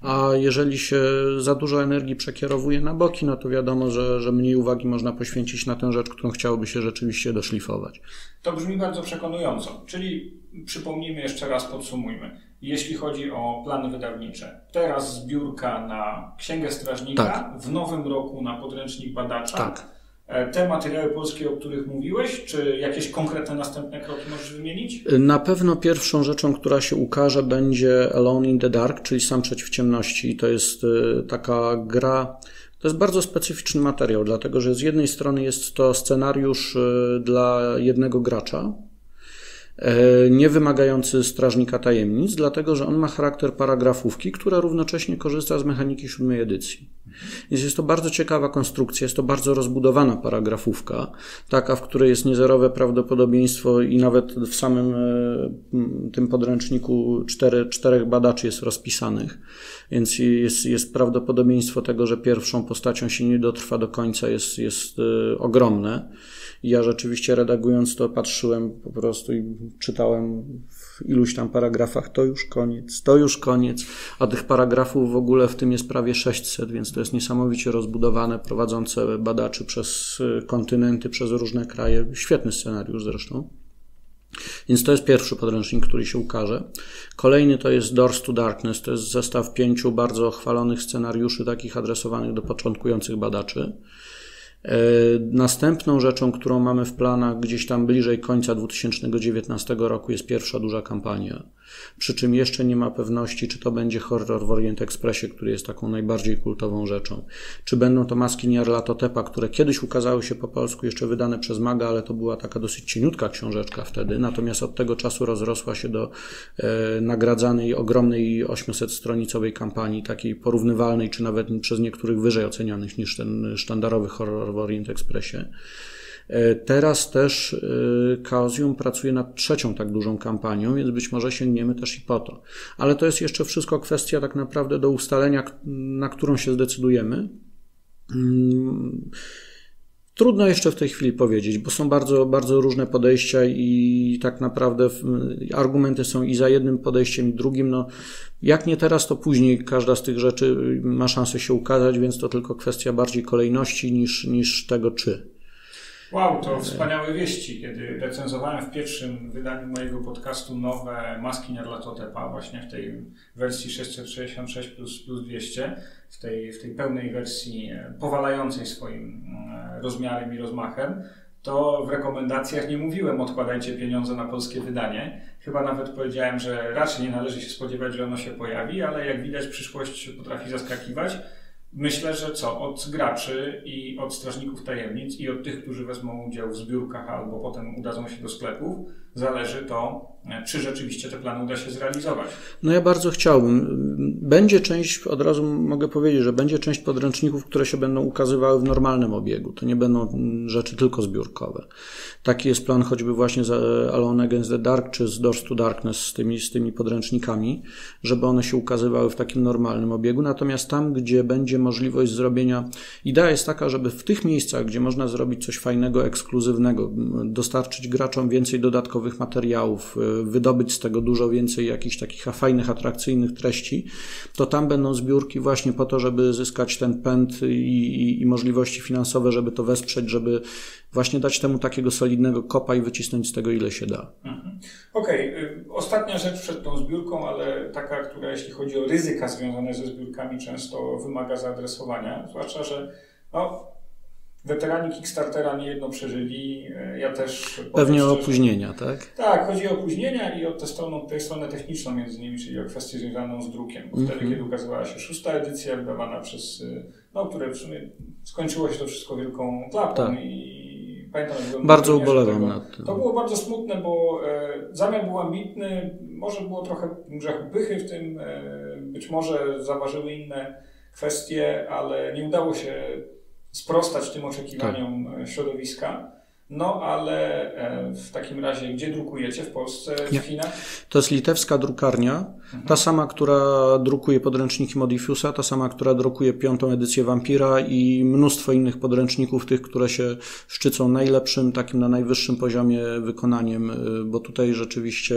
A jeżeli się za dużo energii przekierowuje na boki, no to wiadomo, że, że mniej uwagi można poświęcić na tę rzecz, którą chciałoby się rzeczywiście doszlifować. To brzmi bardzo przekonująco, czyli przypomnijmy jeszcze raz, podsumujmy. Jeśli chodzi o plany wydawnicze, teraz zbiórka na Księgę Strażnika, tak. W nowym roku na Podręcznik Badacza. Tak. Te materiały polskie, o których mówiłeś, czy jakieś konkretne następne kroki możesz wymienić? Na pewno pierwszą rzeczą, która się ukaże, będzie Alone in the Dark, czyli Sam przeciw ciemności. I to jest taka gra... To jest bardzo specyficzny materiał, dlatego że z jednej strony jest to scenariusz dla jednego gracza, nie wymagający strażnika tajemnic, dlatego że on ma charakter paragrafówki, która równocześnie korzysta z mechaniki siódmej edycji. Więc jest to bardzo ciekawa konstrukcja, jest to bardzo rozbudowana paragrafówka, taka, w której jest niezerowe prawdopodobieństwo i nawet w samym tym podręczniku cztery, czterech badaczy jest rozpisanych, więc jest, jest prawdopodobieństwo tego, że pierwszą postacią się nie dotrwa do końca, jest, jest ogromne. Ja rzeczywiście redagując to patrzyłem po prostu i czytałem w iluś tam paragrafach, to już koniec, to już koniec, a tych paragrafów w ogóle w tym jest prawie sześćset, więc to jest niesamowicie rozbudowane, prowadzące badaczy przez kontynenty, przez różne kraje, świetny scenariusz zresztą. Więc to jest pierwszy podręcznik, który się ukaże. Kolejny to jest Doors to Darkness, to jest zestaw pięciu bardzo chwalonych scenariuszy, takich adresowanych do początkujących badaczy. Następną rzeczą, którą mamy w planach gdzieś tam bliżej końca dwa tysiące dziewiętnastego roku, jest pierwsza duża kampania. Przy czym jeszcze nie ma pewności, czy to będzie Horror w Orient Expressie, który jest taką najbardziej kultową rzeczą. Czy będą to Maski Nyarlatotepa, które kiedyś ukazały się po polsku, jeszcze wydane przez Maga, ale to była taka dosyć cieniutka książeczka wtedy. Natomiast od tego czasu rozrosła się do e, nagradzanej ogromnej osiemsetstronicowej kampanii, takiej porównywalnej, czy nawet przez niektórych wyżej ocenianych niż ten sztandarowy Horror w Orient Expressie. Teraz też Chaosium pracuje nad trzecią tak dużą kampanią, więc być może sięgniemy też i po to. Ale to jest jeszcze wszystko kwestia tak naprawdę do ustalenia, na którą się zdecydujemy. Trudno jeszcze w tej chwili powiedzieć, bo są bardzo, bardzo różne podejścia i tak naprawdę argumenty są i za jednym podejściem, i drugim. No, jak nie teraz, to później każda z tych rzeczy ma szansę się ukazać, więc to tylko kwestia bardziej kolejności niż, niż tego czy. Wow, to wspaniałe wieści. Kiedy recenzowałem w pierwszym wydaniu mojego podcastu nowe Maski Nyarlatotepa, właśnie w tej wersji sześćset sześćdziesiąt sześć plus, plus dwieście, w tej, w tej pełnej wersji powalającej swoim rozmiarem i rozmachem, to w rekomendacjach nie mówiłem odkładajcie pieniądze na polskie wydanie. Chyba nawet powiedziałem, że raczej nie należy się spodziewać, że ono się pojawi, ale jak widać przyszłość potrafi zaskakiwać. Myślę, że co? Od graczy i od strażników tajemnic i od tych, którzy wezmą udział w zbiórkach albo potem udadzą się do sklepów, zależy to, czy rzeczywiście te plany uda się zrealizować. No ja bardzo chciałbym. Będzie część, od razu mogę powiedzieć, że będzie część podręczników, które się będą ukazywały w normalnym obiegu. To nie będą rzeczy tylko zbiórkowe. Taki jest plan choćby właśnie z Alone Against the Dark czy z Doors to Darkness z tymi, z tymi podręcznikami, żeby one się ukazywały w takim normalnym obiegu. Natomiast tam, gdzie będzie możliwość zrobienia... Idea jest taka, żeby w tych miejscach, gdzie można zrobić coś fajnego, ekskluzywnego, dostarczyć graczom więcej dodatkowych materiałów, wydobyć z tego dużo więcej jakichś takich fajnych, atrakcyjnych treści, to tam będą zbiórki właśnie po to, żeby zyskać ten pęd i, i, i możliwości finansowe, żeby to wesprzeć, żeby właśnie dać temu takiego solidnego kopa i wycisnąć z tego ile się da. Mhm. Okej, okay. Ostatnia rzecz przed tą zbiórką, ale taka, która jeśli chodzi o ryzyka związane ze zbiórkami często wymaga zaadresowania, zwłaszcza, że no, Weterani Kickstartera niejedno przeżyli, ja też... Pewnie o opóźnienia, tak? Tak, chodzi o opóźnienia i o tę stronę, tę stronę techniczną między nimi, czyli o kwestię związaną z drukiem. Bo mm-hmm. wtedy, kiedy ukazywała się szósta edycja, wydawana przez... No, które w sumie skończyło się to wszystko wielką klapą tak. i pamiętam... Bardzo ubolewam nad tym. To było bardzo smutne, bo e, zamiar był ambitny, może było trochę grzechu pychy w tym, e, być może zaważyły inne kwestie, ale nie udało się sprostać tym oczekiwaniom tak. środowiska. No ale w takim razie, gdzie drukujecie w Polsce, w Chinach? To jest litewska drukarnia, mhm. ta sama, która drukuje podręczniki Modifiusa, ta sama, która drukuje piątą edycję Wampira i mnóstwo innych podręczników, tych, które się szczycą najlepszym, takim na najwyższym poziomie wykonaniem, bo tutaj rzeczywiście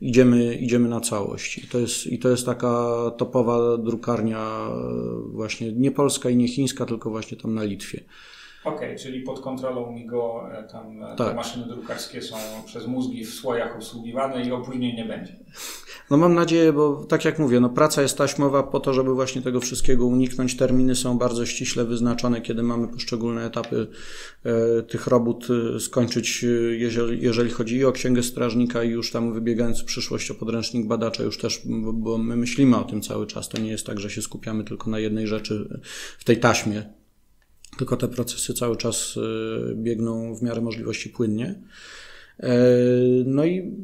idziemy, idziemy na całość. I to jest, i to jest taka topowa drukarnia właśnie nie polska i nie chińska, tylko właśnie tam na Litwie. Okej, okay, czyli pod kontrolą Migo tam tak. te maszyny drukarskie są przez mózgi w słojach obsługiwane i opóźnień nie będzie. No mam nadzieję, bo tak jak mówię, no praca jest taśmowa po to, żeby właśnie tego wszystkiego uniknąć. Terminy są bardzo ściśle wyznaczone, kiedy mamy poszczególne etapy e, tych robót skończyć, jeżeli, jeżeli chodzi i o Księgę Strażnika i już tam wybiegając w przyszłość o Podręcznik Badacza już też, bo, bo my myślimy o tym cały czas. To nie jest tak, że się skupiamy tylko na jednej rzeczy w tej taśmie. Tylko te procesy cały czas biegną w miarę możliwości płynnie. No i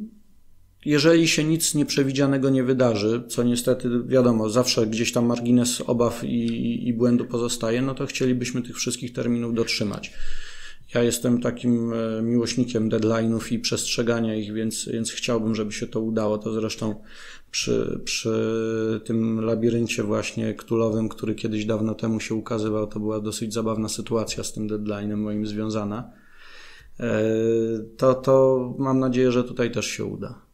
jeżeli się nic nieprzewidzianego nie wydarzy, co niestety wiadomo, zawsze gdzieś tam margines obaw i, i błędu pozostaje, no to chcielibyśmy tych wszystkich terminów dotrzymać. Ja jestem takim miłośnikiem deadline'ów i przestrzegania ich, więc, więc chciałbym, żeby się to udało. To zresztą przy, przy tym labiryncie właśnie Cthulhu'owym, który kiedyś dawno temu się ukazywał, to była dosyć zabawna sytuacja z tym deadline'em moim związana. To, to mam nadzieję, że tutaj też się uda.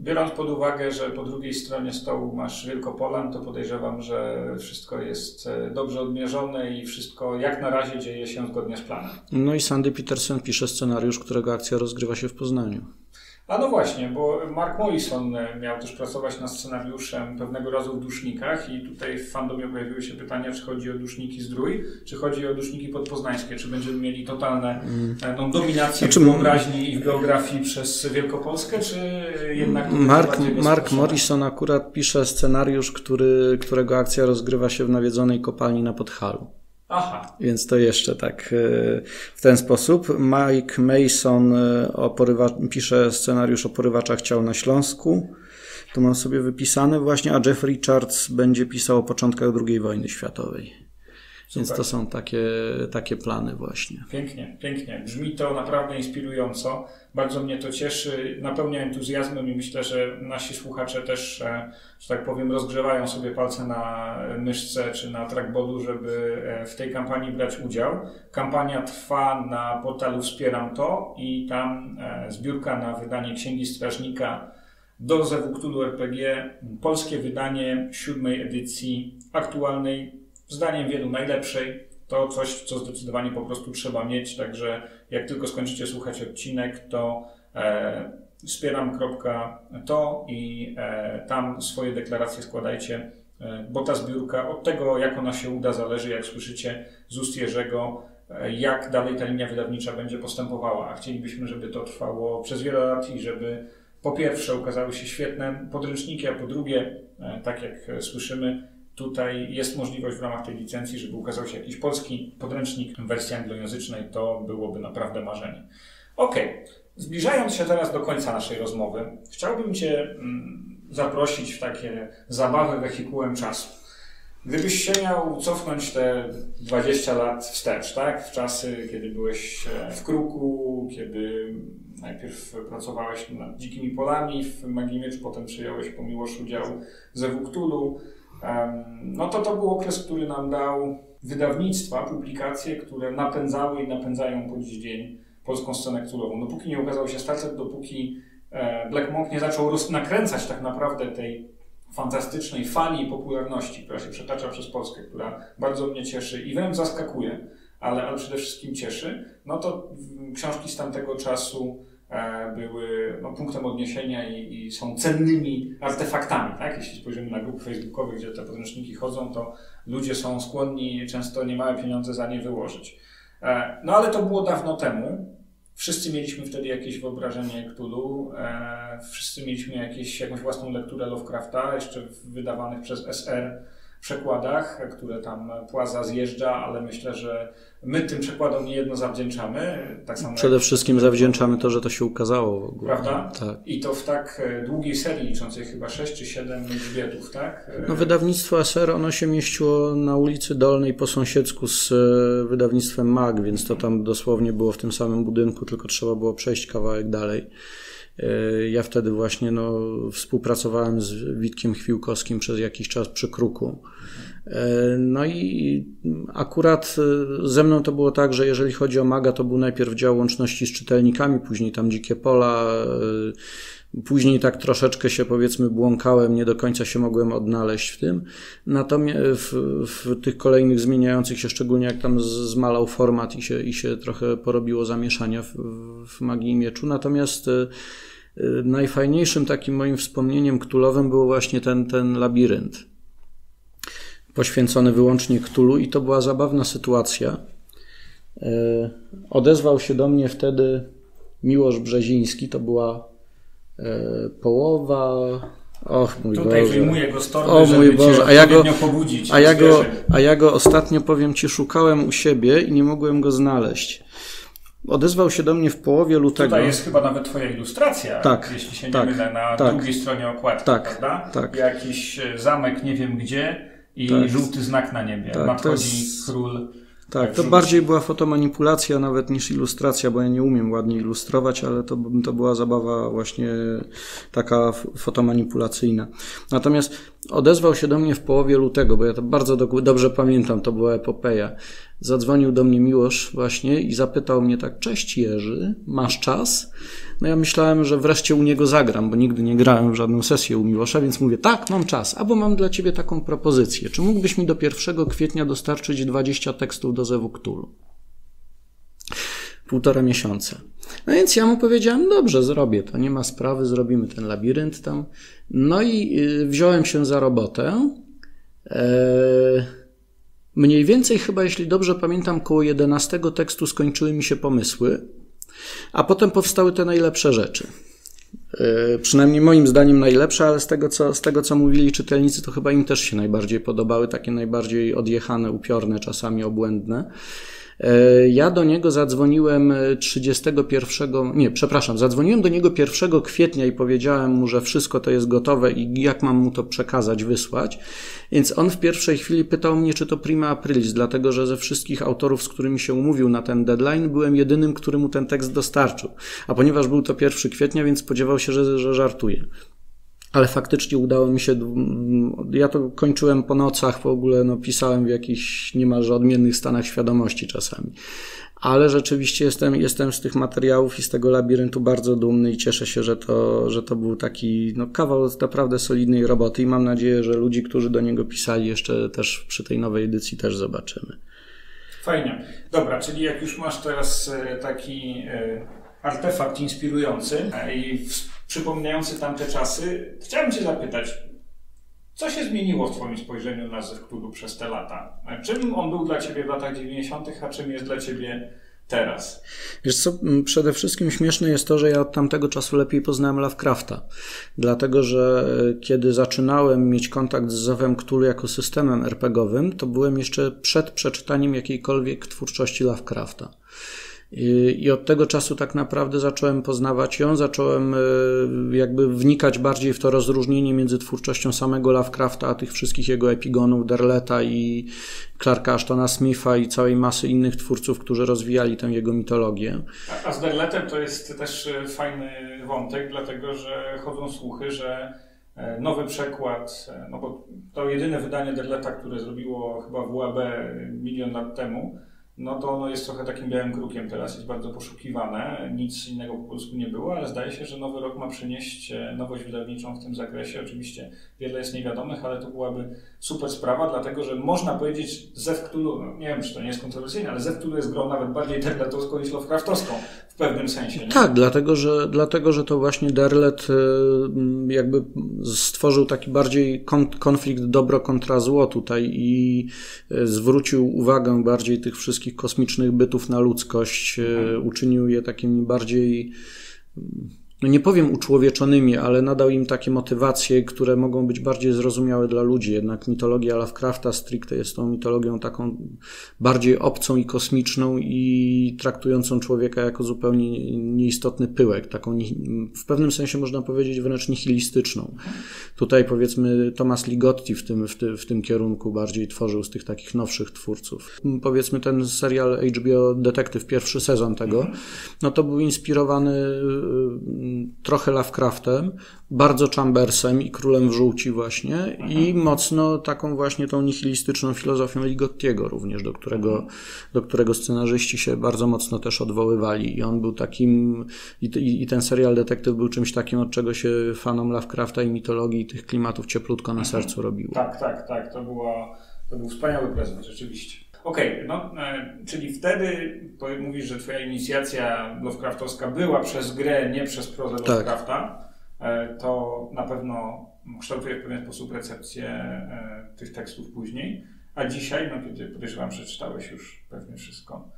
Biorąc pod uwagę, że po drugiej stronie stołu masz Wielkopolan, to podejrzewam, że wszystko jest dobrze odmierzone i wszystko jak na razie dzieje się zgodnie z planem. No i Sandy Peterson pisze scenariusz, którego akcja rozgrywa się w Poznaniu. A no właśnie, bo Mark Morrison miał też pracować nad scenariuszem pewnego razu w Dusznikach i tutaj w fandomie pojawiły się pytania, czy chodzi o Duszniki Zdrój, czy chodzi o Duszniki Podpoznańskie, czy będziemy mieli totalne tą dominację znaczy, w wyobraźni i w geografii przez Wielkopolskę, czy jednak... Mark, Mark Morrison akurat pisze scenariusz, który, którego akcja rozgrywa się w nawiedzonej kopalni na Podhalu. Aha. Więc to jeszcze tak w ten sposób. Mike Mason o porywa... pisze scenariusz o porywaczach ciał na Śląsku. To mam sobie wypisane właśnie, a Jeff Richards będzie pisał o początkach drugiej wojny światowej. Super. Więc to są takie, takie plany właśnie. Pięknie, pięknie. Brzmi to naprawdę inspirująco. Bardzo mnie to cieszy, napełnia entuzjazmem i myślę, że nasi słuchacze też, że tak powiem, rozgrzewają sobie palce na myszce czy na trackboardu, żeby w tej kampanii brać udział. Kampania trwa na portalu Wspieram To i tam zbiórka na wydanie Księgi Strażnika do Zewu Cthulhu R P G, polskie wydanie siódmej edycji aktualnej, zdaniem wielu najlepszej. To coś, co zdecydowanie po prostu trzeba mieć, także jak tylko skończycie słuchać odcinek, to e, wspieram kropka to i e, tam swoje deklaracje składajcie, e, bo ta zbiórka, od tego jak ona się uda zależy, jak słyszycie z ust Jerzego, e, jak dalej ta linia wydawnicza będzie postępowała, a chcielibyśmy, żeby to trwało przez wiele lat i żeby po pierwsze ukazały się świetne podręczniki, a po drugie, e, tak jak słyszymy, tutaj jest możliwość w ramach tej licencji, żeby ukazał się jakiś polski podręcznik w wersji anglojęzycznej, to byłoby naprawdę marzenie. Okej, okay. Zbliżając się teraz do końca naszej rozmowy, chciałbym Cię zaprosić w takie zabawy wehikułem czasu. Gdybyś się miał cofnąć te dwadzieścia lat wstecz, tak? W czasy, kiedy byłeś w Kruku, kiedy najpierw pracowałeś nad Dzikimi Polami w Magimieczu, potem przyjąłeś po Miłosz udział ze Zewu Cthulhu. No to to był okres, który nam dał wydawnictwa, publikacje, które napędzały i napędzają po dziś dzień polską scenę cthulhu'ową. Dopóki nie ukazał się Starter, dopóki Black Monk nie zaczął nakręcać tak naprawdę tej fantastycznej fali popularności, która się przetacza przez Polskę, która bardzo mnie cieszy i wręcz zaskakuje, ale, ale przede wszystkim cieszy, no to książki z tamtego czasu były no, punktem odniesienia i, i są cennymi artefaktami. Tak? Jeśli spojrzymy na grupy facebookowe, gdzie te podręczniki chodzą, to ludzie są skłonni często niemałe pieniądze za nie wyłożyć. No ale to było dawno temu. Wszyscy mieliśmy wtedy jakieś wyobrażenie Cthulhu, e, wszyscy mieliśmy jakieś, jakąś własną lekturę Lovecrafta, jeszcze w wydawanych przez S R przekładach, które tam płaza zjeżdża, ale myślę, że my tym przekładom niejedno zawdzięczamy. Tak samo Przede jak... wszystkim zawdzięczamy to, że to się ukazało w ogóle. Prawda? Tak. I to w tak długiej serii liczącej chyba sześć czy siedem grzbietów, tak? No, wydawnictwo S R, ono się mieściło na ulicy Dolnej po sąsiedzku z wydawnictwem Mag, więc to tam dosłownie było w tym samym budynku, tylko trzeba było przejść kawałek dalej. Ja wtedy właśnie no, współpracowałem z Witkiem Chwiłkowskim przez jakiś czas przy Kruku. No i akurat ze mną to było tak, że jeżeli chodzi o Maga, to był najpierw dział łączności z czytelnikami, później tam Dzikie Pola, później tak troszeczkę się, powiedzmy, błąkałem, nie do końca się mogłem odnaleźć w tym. Natomiast w, w tych kolejnych zmieniających się, szczególnie jak tam zmalał format i się, i się trochę porobiło zamieszania w, w Magii i Mieczu. Natomiast najfajniejszym takim moim wspomnieniem Cthulhowym był właśnie ten, ten labirynt, poświęcony wyłącznie Cthulhu, i to była zabawna sytuacja. Odezwał się do mnie wtedy Miłosz Brzeziński, to była połowa... Och mój Tutaj Boże. Wyjmuję go z torby, o, żeby mój Boże. A ja go, pobudzić. A ja, go, a ja go ostatnio, powiem Ci, szukałem u siebie i nie mogłem go znaleźć. Odezwał się do mnie w połowie lutego. Tutaj jest chyba nawet Twoja ilustracja, tak, jeśli się nie tak, mylę, na tak, drugiej stronie okładki, tak, prawda? Tak. Jakiś zamek, nie wiem gdzie, i tak, żółty znak na niebie. Tak, nadchodzi jest... król... Tak, to bardziej była fotomanipulacja nawet niż ilustracja, bo ja nie umiem ładnie ilustrować, ale to, to była zabawa właśnie taka fotomanipulacyjna. Natomiast odezwał się do mnie w połowie lutego, bo ja to bardzo do, dobrze pamiętam, to była epopeja. Zadzwonił do mnie Miłosz właśnie i zapytał mnie tak: cześć Jerzy, masz czas? No ja myślałem, że wreszcie u niego zagram, bo nigdy nie grałem w żadną sesję u Miłosza, więc mówię: tak, mam czas, albo mam dla Ciebie taką propozycję. Czy mógłbyś mi do pierwszego kwietnia dostarczyć dwadzieścia tekstów do Zewu Cthulhu? Półtora miesiąca. No więc ja mu powiedziałem: dobrze, zrobię to, nie ma sprawy, zrobimy ten labirynt tam. No i wziąłem się za robotę. Eee... Mniej więcej chyba, jeśli dobrze pamiętam, koło jedenastego tekstu skończyły mi się pomysły, a potem powstały te najlepsze rzeczy. Yy, przynajmniej moim zdaniem najlepsze, ale z tego, co, z tego co mówili czytelnicy, to chyba im też się najbardziej podobały, takie najbardziej odjechane, upiorne, czasami obłędne. Yy, ja do niego zadzwoniłem trzydziestego pierwszego, nie, przepraszam, zadzwoniłem do niego pierwszego kwietnia i powiedziałem mu, że wszystko to jest gotowe i jak mam mu to przekazać, wysłać. Więc on w pierwszej chwili pytał mnie, czy to prima aprilis, dlatego że ze wszystkich autorów, z którymi się umówił na ten deadline, byłem jedynym, który mu ten tekst dostarczył. A ponieważ był to pierwszego kwietnia, więc spodziewał się, że, że żartuje. Ale faktycznie udało mi się, ja to kończyłem po nocach w ogóle, no, pisałem w jakichś niemalże odmiennych stanach świadomości czasami. Ale rzeczywiście jestem, jestem z tych materiałów i z tego labiryntu bardzo dumny i cieszę się, że to, że to był taki no, kawał naprawdę solidnej roboty i mam nadzieję, że ludzi, którzy do niego pisali, jeszcze też przy tej nowej edycji też zobaczymy. Fajnie. Dobra, czyli jak już masz teraz taki artefakt inspirujący i przypominający tamte czasy, chciałbym Cię zapytać, co się zmieniło w Twoim spojrzeniu na Zew Cthulhu przez te lata? Czym on był dla Ciebie w latach dziewięćdziesiątych, a czym jest dla Ciebie teraz? Wiesz co, przede wszystkim śmieszne jest to, że ja od tamtego czasu lepiej poznałem Lovecrafta. Dlatego, że kiedy zaczynałem mieć kontakt z Zewem Cthulhu jako systemem er pe gie owym, to byłem jeszcze przed przeczytaniem jakiejkolwiek twórczości Lovecrafta. I od tego czasu tak naprawdę zacząłem poznawać ją, zacząłem jakby wnikać bardziej w to rozróżnienie między twórczością samego Lovecrafta, a tych wszystkich jego epigonów, Derletha i Clarka Ashtona Smitha i całej masy innych twórców, którzy rozwijali tę jego mitologię. A z Derlethem to jest też fajny wątek, dlatego że chodzą słuchy, że nowy przekład, no bo to jedyne wydanie Derletha, które zrobiło chyba W A B milion lat temu, no to ono jest trochę takim białym krukiem teraz, jest bardzo poszukiwane, nic innego po polsku nie było, ale zdaje się, że nowy rok ma przynieść nowość wydawniczą w tym zakresie. Oczywiście wiele jest niewiadomych, ale to byłaby super sprawa, dlatego że można powiedzieć, Zew Cthulhu, no nie wiem, czy to nie jest kontrowersyjne, ale Zew Cthulhu jest grą nawet bardziej derletowską niż lovecraftowską. W pewnym sensie. Nie? Tak, dlatego że, dlatego, że to właśnie Derleth jakby stworzył taki bardziej konflikt dobro kontra zło tutaj i zwrócił uwagę bardziej tych wszystkich kosmicznych bytów na ludzkość, mhm. uczynił je takimi bardziej, no nie powiem uczłowieczonymi, ale nadał im takie motywacje, które mogą być bardziej zrozumiałe dla ludzi. Jednak mitologia Lovecrafta stricte jest tą mitologią taką bardziej obcą i kosmiczną i traktującą człowieka jako zupełnie nieistotny pyłek. Taką w pewnym sensie można powiedzieć wręcz nihilistyczną. Tutaj powiedzmy Thomas Ligotti w tym, w tym, w tym kierunku bardziej tworzył z tych takich nowszych twórców. Powiedzmy ten serial H B O Detektyw, pierwszy sezon tego, no to był inspirowany trochę Lovecraftem, bardzo Chambersem i Królem w Żółci właśnie Aha. i mocno taką właśnie tą nihilistyczną filozofią Ligottiego również, do którego, Aha. do którego scenarzyści się bardzo mocno też odwoływali i on był takim i, i ten serial Detektyw był czymś takim, od czego się fanom Lovecrafta i mitologii i tych klimatów cieplutko na Aha. sercu robiło. Tak, tak, tak. To, była, to był wspaniały prezent rzeczywiście. Okej, okay, no, czyli wtedy mówisz, że twoja inicjacja Lovecraftowska była przez grę, nie przez prozę Lovecrafta. Tak. To na pewno kształtuje w pewien sposób recepcję tych tekstów później. A dzisiaj, no kiedy podejrzewam, przeczytałeś już pewnie wszystko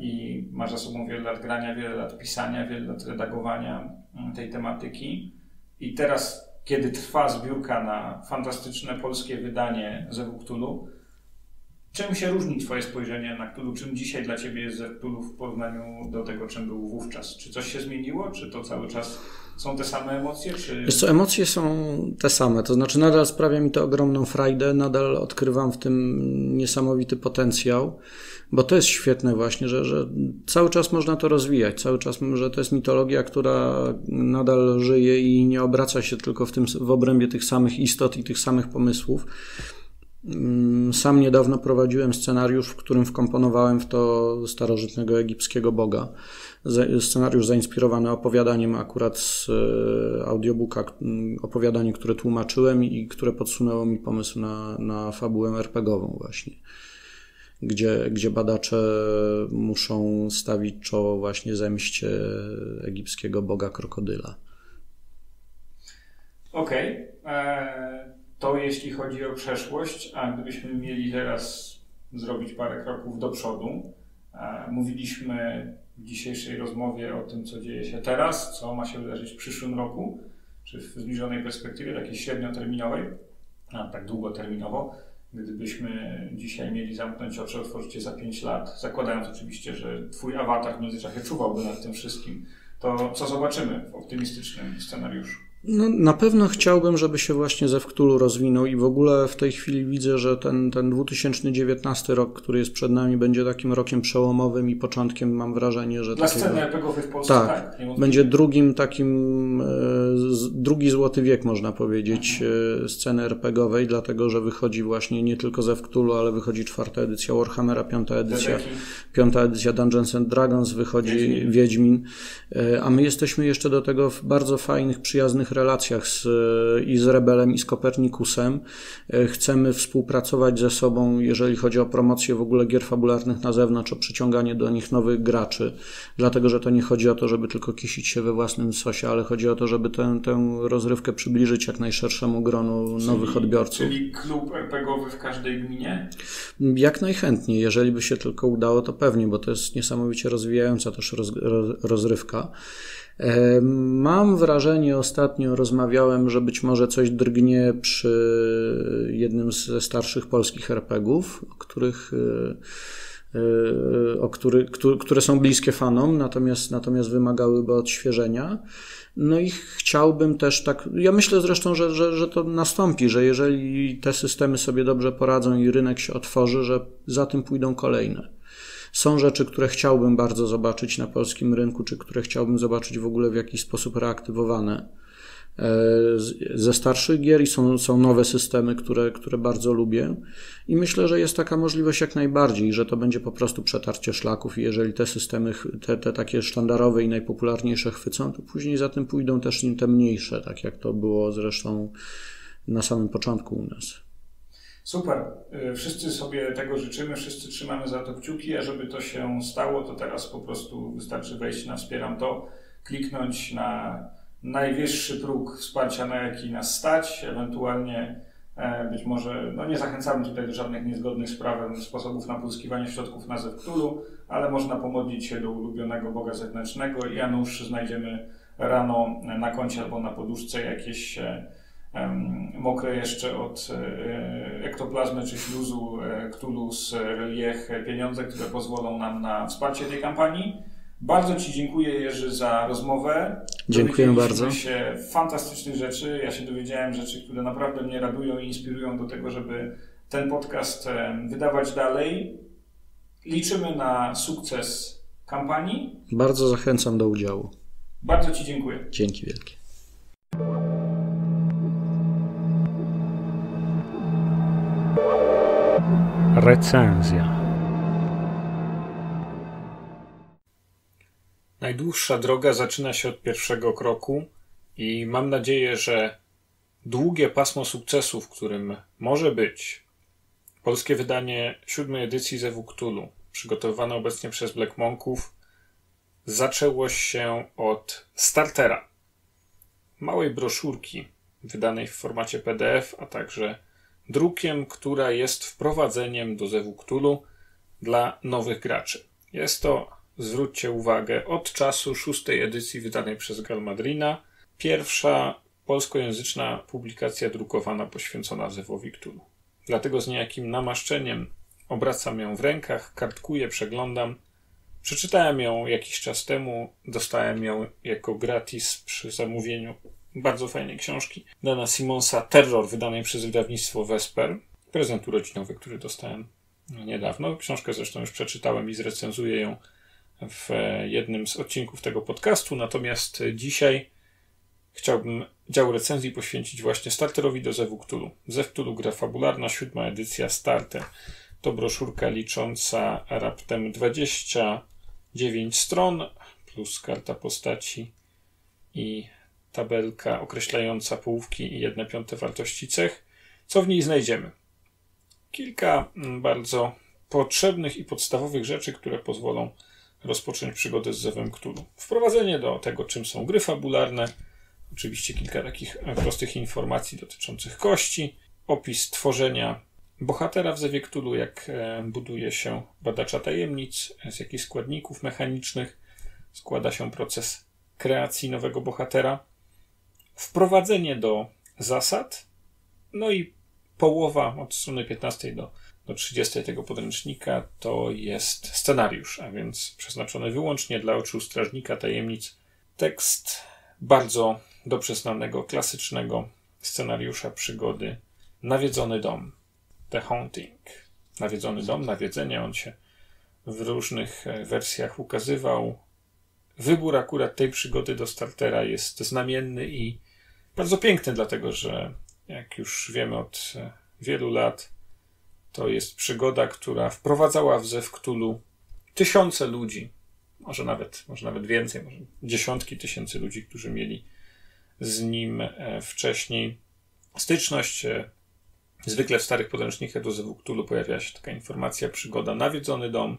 i masz za sobą wiele lat grania, wiele lat pisania, wiele lat redagowania tej tematyki i teraz, kiedy trwa zbiórka na fantastyczne polskie wydanie Zewu Cthulhu, czym się różni twoje spojrzenie na Cthulhu? Czym dzisiaj dla ciebie jest Zew Cthulhu w porównaniu do tego, czym był wówczas? Czy coś się zmieniło? Czy to cały czas są te same emocje? Czy... Wiesz co, emocje są te same. To znaczy nadal sprawia mi to ogromną frajdę, nadal odkrywam w tym niesamowity potencjał, bo to jest świetne właśnie, że, że cały czas można to rozwijać. Cały czas, że to jest mitologia, która nadal żyje i nie obraca się tylko w tym, w obrębie tych samych istot i tych samych pomysłów. Sam niedawno prowadziłem scenariusz, w którym wkomponowałem w to starożytnego egipskiego boga. Scenariusz zainspirowany opowiadaniem akurat z audiobooka, opowiadanie, które tłumaczyłem i które podsunęło mi pomysł na, na fabułę er pe gie ową właśnie. Gdzie, gdzie badacze muszą stawić czoło właśnie zemście egipskiego boga krokodyla. Okej. Okay. To jeśli chodzi o przeszłość, a gdybyśmy mieli teraz zrobić parę kroków do przodu, mówiliśmy w dzisiejszej rozmowie o tym, co dzieje się teraz, co ma się wydarzyć w przyszłym roku, czy w zbliżonej perspektywie, takiej średnioterminowej, a tak długoterminowo. Gdybyśmy dzisiaj mieli zamknąć oczy, otworzyć je za pięć lat, zakładając oczywiście, że twój awatar w międzyczasie czuwałby nad tym wszystkim, to co zobaczymy w optymistycznym scenariuszu? No, na pewno chciałbym, żeby się właśnie Zew Cthulhu rozwinął i w ogóle w tej chwili widzę, że ten, ten dwa tysiące dziewiętnasty rok, który jest przed nami, będzie takim rokiem przełomowym i początkiem, mam wrażenie, że... Dla takiego... sceny er pe gie owej w Polsce, tak. tak będzie drugim takim, drugi złoty wiek, można powiedzieć, mhm. sceny er pe gie owej, dlatego, że wychodzi właśnie nie tylko Zew Cthulhu, ale wychodzi czwarta edycja Warhammera, piąta edycja, piąta edycja Dungeons and Dragons, wychodzi Wiedźmin. Wiedźmin, a my jesteśmy jeszcze do tego w bardzo fajnych, przyjaznych relacjach z, i z Rebelem, i z Kopernikusem. Chcemy współpracować ze sobą, jeżeli chodzi o promocję w ogóle gier fabularnych na zewnątrz, o przyciąganie do nich nowych graczy, dlatego, że to nie chodzi o to, żeby tylko kisić się we własnym sosie, ale chodzi o to, żeby tę, tę rozrywkę przybliżyć jak najszerszemu gronu czyli, nowych odbiorców. Czyli klub er pe gie owy w każdej gminie? Jak najchętniej, jeżeli by się tylko udało, to pewnie, bo to jest niesamowicie rozwijająca też roz, roz, rozrywka. Mam wrażenie, ostatnio rozmawiałem, że być może coś drgnie przy jednym ze starszych polskich er pe gie ów, o których, o który, które są bliskie fanom, natomiast, natomiast wymagałyby odświeżenia. No i chciałbym też tak, ja myślę zresztą, że, że, że to nastąpi, że jeżeli te systemy sobie dobrze poradzą i rynek się otworzy, że za tym pójdą kolejne. Są rzeczy, które chciałbym bardzo zobaczyć na polskim rynku, czy które chciałbym zobaczyć w ogóle w jakiś sposób reaktywowane ze starszych gier i są, są nowe systemy, które, które bardzo lubię i myślę, że jest taka możliwość jak najbardziej, że to będzie po prostu przetarcie szlaków i jeżeli te systemy, te, te takie sztandarowe i najpopularniejsze chwycą, to później za tym pójdą też te mniejsze, tak jak to było zresztą na samym początku u nas. Super. Wszyscy sobie tego życzymy, wszyscy trzymamy za to kciuki, a żeby to się stało, to teraz po prostu wystarczy wejść na Wspieram To, kliknąć na najwyższy próg wsparcia, na jaki nas stać, ewentualnie być może, no nie zachęcamy tutaj do żadnych niezgodnych z prawem sposobów na pozyskiwanie środków na Zew Cthulhu, ale można pomodlić się do ulubionego boga zewnętrznego i a nuż znajdziemy rano na koncie albo na poduszce jakieś um, mokre jeszcze od e, ektoplazmy czy śluzu e, Cthulhu z relief pieniądze, które pozwolą nam na wsparcie tej kampanii. Bardzo Ci dziękuję, Jerzy, za rozmowę. Dziękuję bardzo. Się fantastycznych rzeczy. Ja się dowiedziałem rzeczy, które naprawdę mnie radują i inspirują do tego, żeby ten podcast wydawać dalej. Liczymy na sukces kampanii. Bardzo zachęcam do udziału. Bardzo Ci dziękuję. Dzięki wielkie. Recenzja. Najdłuższa droga zaczyna się od pierwszego kroku i mam nadzieję, że długie pasmo sukcesów, którym może być polskie wydanie siódmej edycji Zewu Cthulhu, przygotowywane obecnie przez Black Monków, zaczęło się od startera, małej broszurki wydanej w formacie P D F, a także drukiem, która jest wprowadzeniem do Zewu Cthulhu dla nowych graczy. Jest to, zwróćcie uwagę, od czasu szóstej edycji wydanej przez Galmadrina, pierwsza polskojęzyczna publikacja drukowana poświęcona Zewowi Cthulhu. Dlatego z niejakim namaszczeniem obracam ją w rękach, kartkuję, przeglądam. Przeczytałem ją jakiś czas temu, dostałem ją jako gratis przy zamówieniu bardzo fajnej książki Dana Simonsa, Terror, wydanej przez wydawnictwo Vesper. Prezent urodzinowy, który dostałem niedawno. Książkę zresztą już przeczytałem i zrecenzuję ją w jednym z odcinków tego podcastu, natomiast dzisiaj chciałbym dział recenzji poświęcić właśnie starterowi do Zewu Cthulhu. Zew Cthulhu, gra fabularna, siódma edycja, starter. To broszurka licząca raptem dwadzieścia dziewięć stron, plus karta postaci i tabelka określająca połówki i jedną piątą wartości cech. Co w niej znajdziemy? Kilka bardzo potrzebnych i podstawowych rzeczy, które pozwolą rozpocząć przygodę z Zewem Cthulhu. Wprowadzenie do tego, czym są gry fabularne, oczywiście kilka takich prostych informacji dotyczących kości, opis tworzenia bohatera w Zewie Cthulhu, jak buduje się badacza tajemnic, z jakich składników mechanicznych składa się proces kreacji nowego bohatera, wprowadzenie do zasad, no i połowa od strony piętnastej do do trzydziestej tego podręcznika to jest scenariusz, a więc przeznaczony wyłącznie dla oczu strażnika tajemnic tekst bardzo dobrze znanego, klasycznego scenariusza przygody Nawiedzony dom, The Haunting. Nawiedzony dom, nawiedzenie, on się w różnych wersjach ukazywał. Wybór akurat tej przygody do startera jest znamienny i bardzo piękny, dlatego że jak już wiemy od wielu lat, to jest przygoda, która wprowadzała w Zew Cthulhu tysiące ludzi, może nawet, może nawet więcej, może dziesiątki tysięcy ludzi, którzy mieli z nim wcześniej styczność. Zwykle w starych podręcznikach do Zewu Cthulhu pojawiała się taka informacja, przygoda Nawiedzony dom,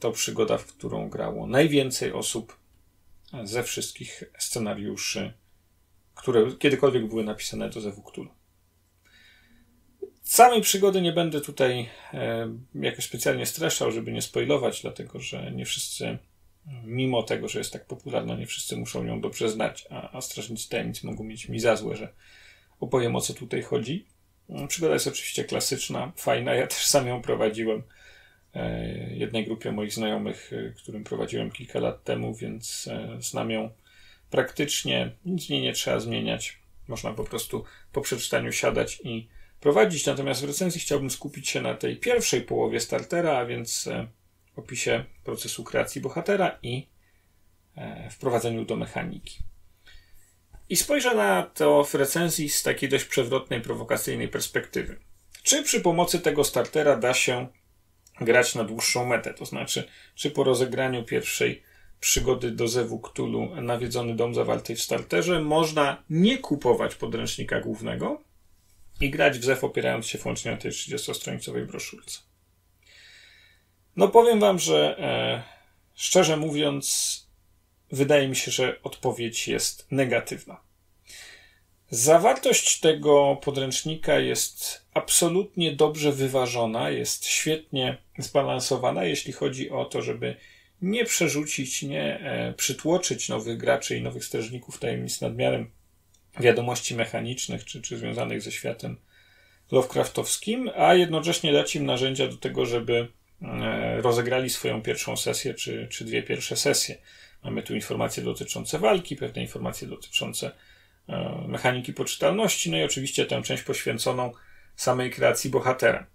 to przygoda, w którą grało najwięcej osób ze wszystkich scenariuszy, które kiedykolwiek były napisane do Zewu Cthulhu. Samej przygody nie będę tutaj jakoś specjalnie streszczał, żeby nie spoilować, dlatego że nie wszyscy, mimo tego, że jest tak popularna, nie wszyscy muszą ją dobrze znać, a, a strażnicy tajemnic mogą mieć mi za złe, że opowiem, o co tutaj chodzi. Przygoda jest oczywiście klasyczna, fajna, ja też sam ją prowadziłem jednej grupie moich znajomych, którym prowadziłem kilka lat temu, więc znam ją praktycznie, nic w niej nie trzeba zmieniać, można po prostu po przeczytaniu siadać i prowadzić, natomiast w recenzji chciałbym skupić się na tej pierwszej połowie startera, a więc opisie procesu kreacji bohatera i wprowadzeniu do mechaniki. I spojrzę na to w recenzji z takiej dość przewrotnej, prowokacyjnej perspektywy. Czy przy pomocy tego startera da się grać na dłuższą metę? To znaczy, czy po rozegraniu pierwszej przygody do Zewu Cthulhu Nawiedzony dom zawartej w starterze można nie kupować podręcznika głównego, i grać w Zew, opierając się wyłącznie na tej trzydziestostronicowej broszurce. No powiem wam, że e, szczerze mówiąc, wydaje mi się, że odpowiedź jest negatywna. Zawartość tego podręcznika jest absolutnie dobrze wyważona, jest świetnie zbalansowana, jeśli chodzi o to, żeby nie przerzucić, nie e, przytłoczyć nowych graczy i nowych strażników tajemnic nadmiarem wiadomości mechanicznych czy, czy związanych ze światem lovecraftowskim, a jednocześnie dać im narzędzia do tego, żeby e, rozegrali swoją pierwszą sesję czy, czy dwie pierwsze sesje. Mamy tu informacje dotyczące walki, pewne informacje dotyczące e, mechaniki poczytalności, no i oczywiście tę część poświęconą samej kreacji bohatera.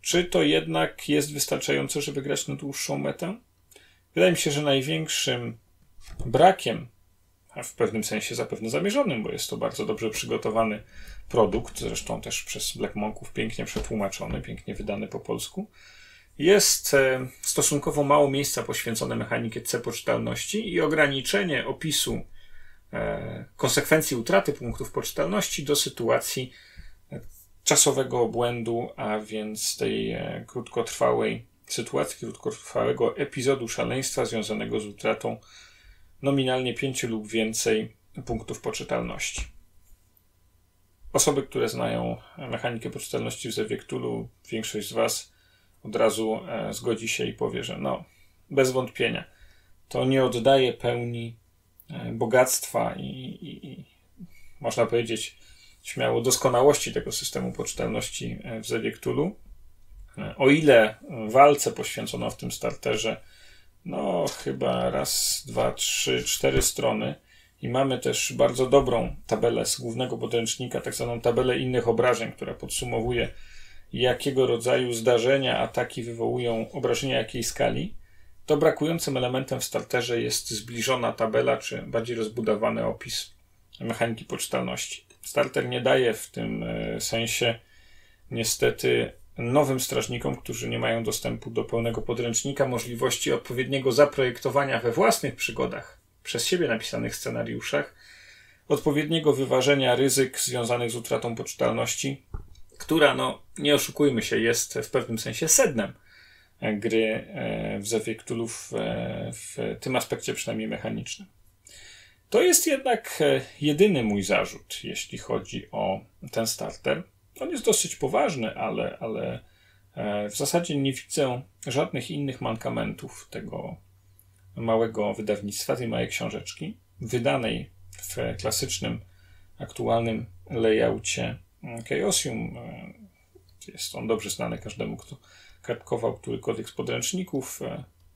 Czy to jednak jest wystarczające, żeby grać na dłuższą metę? Wydaje mi się, że największym brakiem, a w pewnym sensie zapewne zamierzonym, bo jest to bardzo dobrze przygotowany produkt, zresztą też przez Black Monków pięknie przetłumaczony, pięknie wydany po polsku, jest stosunkowo mało miejsca poświęcone mechanice poczytalności i ograniczenie opisu konsekwencji utraty punktów poczytalności do sytuacji czasowego obłędu, a więc tej krótkotrwałej sytuacji, krótkotrwałego epizodu szaleństwa związanego z utratą nominalnie pięciu lub więcej punktów poczytalności. Osoby, które znają mechanikę poczytalności w Zewie Cthulhu, większość z was od razu e, zgodzi się i powie, że no, bez wątpienia to nie oddaje pełni e, bogactwa i, i, i można powiedzieć śmiało doskonałości tego systemu poczytalności w Zewie Cthulhu. E, o ile walce poświęcono w tym starterze no chyba raz, dwa, trzy, cztery strony i mamy też bardzo dobrą tabelę z głównego podręcznika, tak zwaną tabelę innych obrażeń, która podsumowuje, jakiego rodzaju zdarzenia, ataki wywołują obrażenia jakiej skali, to brakującym elementem w starterze jest zbliżona tabela, czy bardziej rozbudowany opis mechaniki poczytalności. Starter nie daje w tym sensie niestety nowym strażnikom, którzy nie mają dostępu do pełnego podręcznika, możliwości odpowiedniego zaprojektowania we własnych przygodach, przez siebie napisanych scenariuszach, odpowiedniego wyważenia ryzyk związanych z utratą poczytalności, która, no nie oszukujmy się, jest w pewnym sensie sednem gry w Zewie Cthulhu w, w tym aspekcie przynajmniej mechanicznym. To jest jednak jedyny mój zarzut, jeśli chodzi o ten starter. On jest dosyć poważny, ale, ale w zasadzie nie widzę żadnych innych mankamentów tego małego wydawnictwa, tej małej książeczki, wydanej w klasycznym, aktualnym layoucie Chaosium. Jest on dobrze znany każdemu, kto kartkował którykolwiek z podręczników,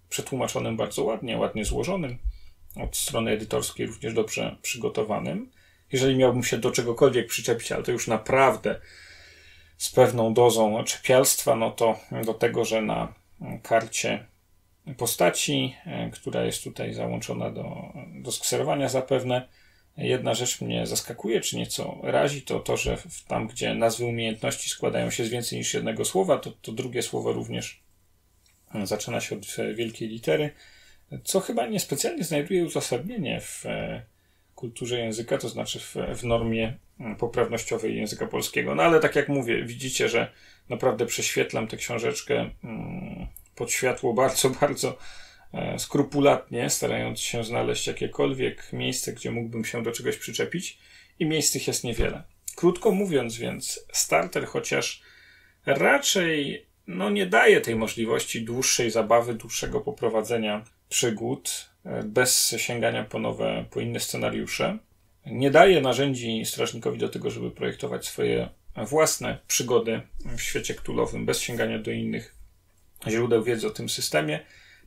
przetłumaczonym bardzo ładnie, ładnie złożonym, od strony edytorskiej również dobrze przygotowanym. Jeżeli miałbym się do czegokolwiek przyczepić, ale to już naprawdę z pewną dozą czepialstwa, no to do tego, że na karcie postaci, która jest tutaj załączona do, do skserowania zapewne, jedna rzecz mnie zaskakuje, czy nieco razi, to to, że tam, gdzie nazwy umiejętności składają się z więcej niż jednego słowa, to, to drugie słowo również zaczyna się od wielkiej litery, co chyba niespecjalnie znajduje uzasadnienie w kulturze języka, to znaczy w, w normie poprawnościowej języka polskiego. No ale tak jak mówię, widzicie, że naprawdę prześwietlam tę książeczkę pod światło bardzo, bardzo skrupulatnie, starając się znaleźć jakiekolwiek miejsce, gdzie mógłbym się do czegoś przyczepić i miejsc tych jest niewiele. Krótko mówiąc więc, starter chociaż raczej no, nie daje tej możliwości dłuższej zabawy, dłuższego poprowadzenia przygód bez sięgania po nowe, po inne scenariusze. Nie daje narzędzi strażnikowi do tego, żeby projektować swoje własne przygody w świecie cthulhowym bez sięgania do innych źródeł wiedzy o tym systemie.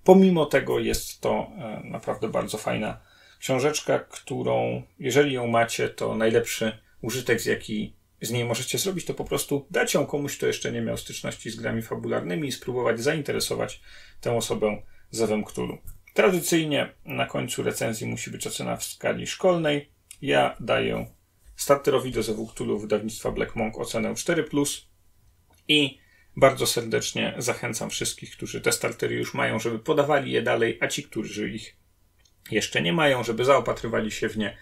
Pomimo tego jest to naprawdę bardzo fajna książeczka, którą, jeżeli ją macie, to najlepszy użytek, z jaki z niej możecie zrobić, to po prostu dać ją komuś, kto jeszcze nie miał styczności z grami fabularnymi i spróbować zainteresować tę osobę Zewem Cthulhu. Tradycyjnie na końcu recenzji musi być ocena w skali szkolnej. Ja daję starterowi do Zewu Cthulhu wydawnictwa Black Monk ocenę cztery plus i bardzo serdecznie zachęcam wszystkich, którzy te startery już mają, żeby podawali je dalej, a ci, którzy ich jeszcze nie mają, żeby zaopatrywali się w nie,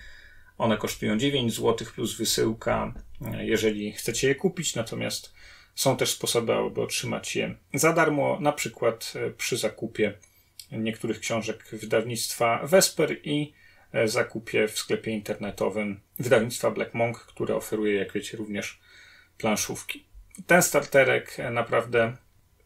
One kosztują dziewięć złotych plus wysyłka, jeżeli chcecie je kupić, natomiast są też sposoby, aby otrzymać je za darmo, na przykład przy zakupie niektórych książek wydawnictwa Vesper i zakupie w sklepie internetowym wydawnictwa Black Monk, które oferuje, jak wiecie, również planszówki. Ten starterek, naprawdę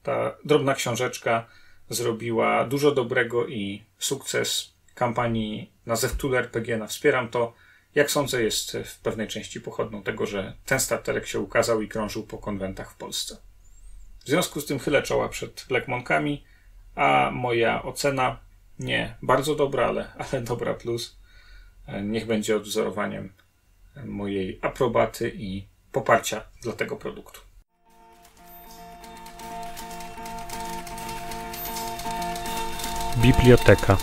ta drobna książeczka zrobiła dużo dobrego i sukces kampanii na Zew Cthulhu R P G na Wspieram To, jak sądzę, jest w pewnej części pochodną tego, że ten starterek się ukazał i krążył po konwentach w Polsce. W związku z tym chylę czoła przed Black Monkami, a moja ocena nie bardzo dobra, ale, ale dobra plus. Niech będzie odwzorowaniem mojej aprobaty i poparcia dla tego produktu. Biblioteka.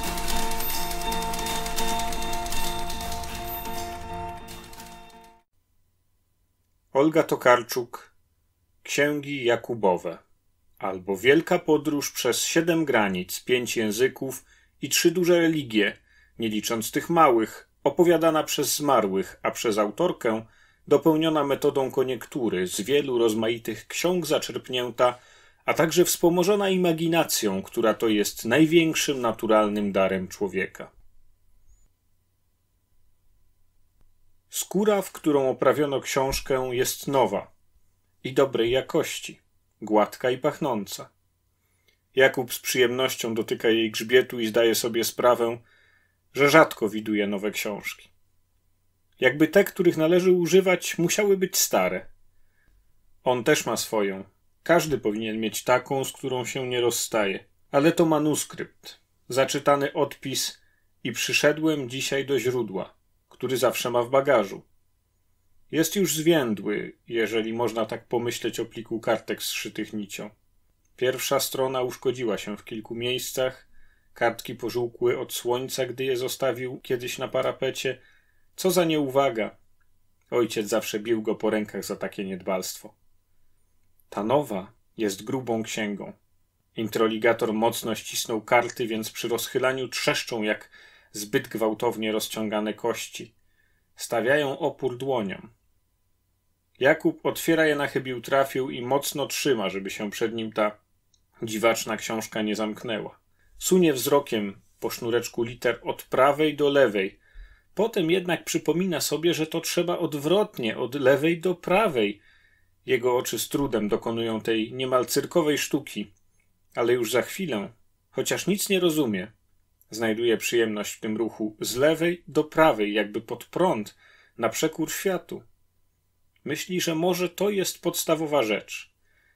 Olga Tokarczuk, Księgi Jakubowe, albo Wielka Podróż przez siedem granic, pięć języków i trzy duże religie, nie licząc tych małych, opowiadana przez zmarłych, a przez autorkę dopełniona metodą koniektury, z wielu rozmaitych ksiąg zaczerpnięta, a także wspomożona imaginacją, która to jest największym naturalnym darem człowieka. Skóra, w którą oprawiono książkę, jest nowa i dobrej jakości, gładka i pachnąca. Jakub z przyjemnością dotyka jej grzbietu i zdaje sobie sprawę, że rzadko widuje nowe książki. Jakby te, których należy używać, musiały być stare. On też ma swoją. Każdy powinien mieć taką, z którą się nie rozstaje. Ale to manuskrypt, zaczytany odpis i przyszedłem dzisiaj do źródła, który zawsze ma w bagażu. Jest już zwiędły, jeżeli można tak pomyśleć o pliku kartek zszytych nicią. Pierwsza strona uszkodziła się w kilku miejscach, kartki pożółkły od słońca, gdy je zostawił kiedyś na parapecie. Co za nieuwaga! Ojciec zawsze bił go po rękach za takie niedbalstwo. Ta nowa jest grubą księgą. Introligator mocno ścisnął karty, więc przy rozchylaniu trzeszczą jak zbyt gwałtownie rozciągane kości. Stawiają opór dłoniom. Jakub otwiera je na chybił trafił i mocno trzyma, żeby się przed nim ta dziwaczna książka nie zamknęła. Sunie wzrokiem po sznureczku liter od prawej do lewej. Potem jednak przypomina sobie, że to trzeba odwrotnie, od lewej do prawej. Jego oczy z trudem dokonują tej niemal cyrkowej sztuki. Ale już za chwilę, chociaż nic nie rozumie, znajduje przyjemność w tym ruchu z lewej do prawej, jakby pod prąd, na przekór światu. Myśli, że może to jest podstawowa rzecz.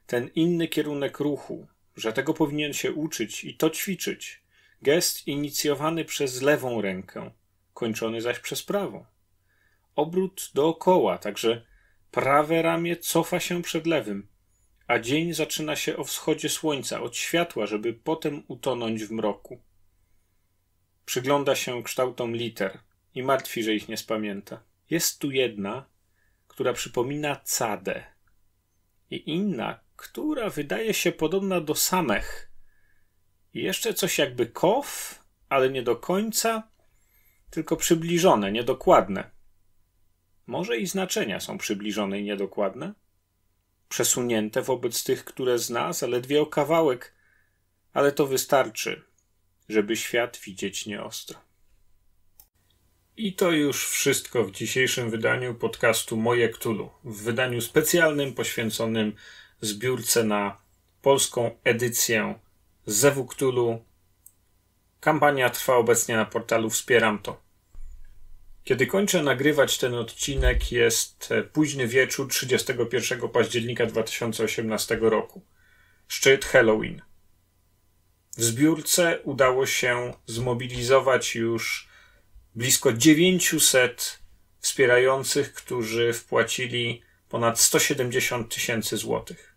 Ten inny kierunek ruchu, że tego powinien się uczyć i to ćwiczyć. Gest inicjowany przez lewą rękę, kończony zaś przez prawą. Obrót dookoła, także prawe ramię cofa się przed lewym, a dzień zaczyna się o wschodzie słońca, od światła, żeby potem utonąć w mroku. Przygląda się kształtom liter i martwi, że ich nie spamięta. Jest tu jedna, która przypomina cadę i inna, która wydaje się podobna do samech. I jeszcze coś jakby kof, ale nie do końca, tylko przybliżone, niedokładne. Może i znaczenia są przybliżone i niedokładne? Przesunięte wobec tych, które zna, zaledwie o kawałek, ale to wystarczy, żeby świat widzieć nieostro. I to już wszystko w dzisiejszym wydaniu podcastu Moje Cthulhu. W wydaniu specjalnym poświęconym zbiórce na polską edycję Zewu Cthulhu. Kampania trwa obecnie na portalu Wspieram To. Kiedy kończę nagrywać ten odcinek, jest późny wieczór trzydziestego pierwszego października dwa tysiące osiemnastego roku. Szczyt Halloween. W zbiórce udało się zmobilizować już blisko dziewięciuset wspierających, którzy wpłacili ponad sto siedemdziesiąt tysięcy złotych.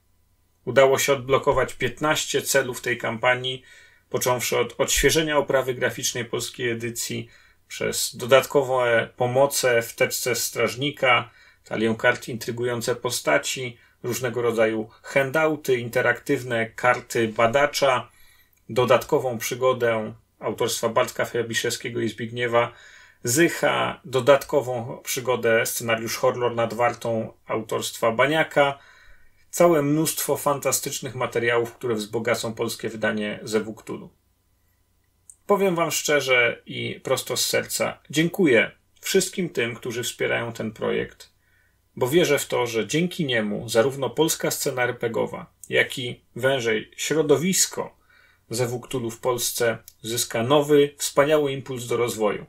Udało się odblokować piętnaście celów tej kampanii, począwszy od odświeżenia oprawy graficznej polskiej edycji, przez dodatkowe pomoce w teczce strażnika, talię kart intrygujące postaci, różnego rodzaju handouty, interaktywne karty badacza, dodatkową przygodę autorstwa Bartka Frabiszewskiego i Zbigniewa Zycha, dodatkową przygodę, scenariusz horror nad wartą autorstwa Baniaka, całe mnóstwo fantastycznych materiałów, które wzbogacą polskie wydanie Zewu Cthulhu. Powiem wam szczerze i prosto z serca, dziękuję wszystkim tym, którzy wspierają ten projekt, bo wierzę w to, że dzięki niemu zarówno polska scena RPGowa, jak i wężej środowisko Zewu Cthulhu w Polsce zyska nowy, wspaniały impuls do rozwoju,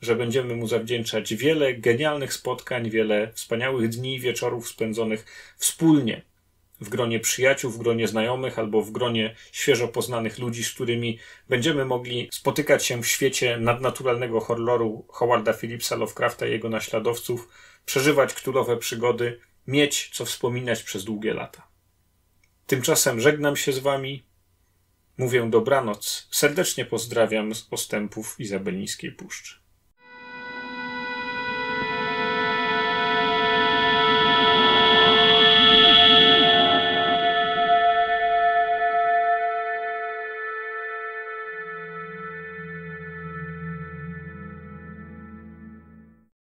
że będziemy mu zawdzięczać wiele genialnych spotkań, wiele wspaniałych dni i wieczorów spędzonych wspólnie w gronie przyjaciół, w gronie znajomych albo w gronie świeżo poznanych ludzi, z którymi będziemy mogli spotykać się w świecie nadnaturalnego horroru Howarda Phillipsa, Lovecrafta i jego naśladowców, przeżywać cthulhowe przygody, mieć co wspominać przez długie lata. Tymczasem żegnam się z wami, mówię dobranoc, serdecznie pozdrawiam z postępów Izabelińskiej Puszczy.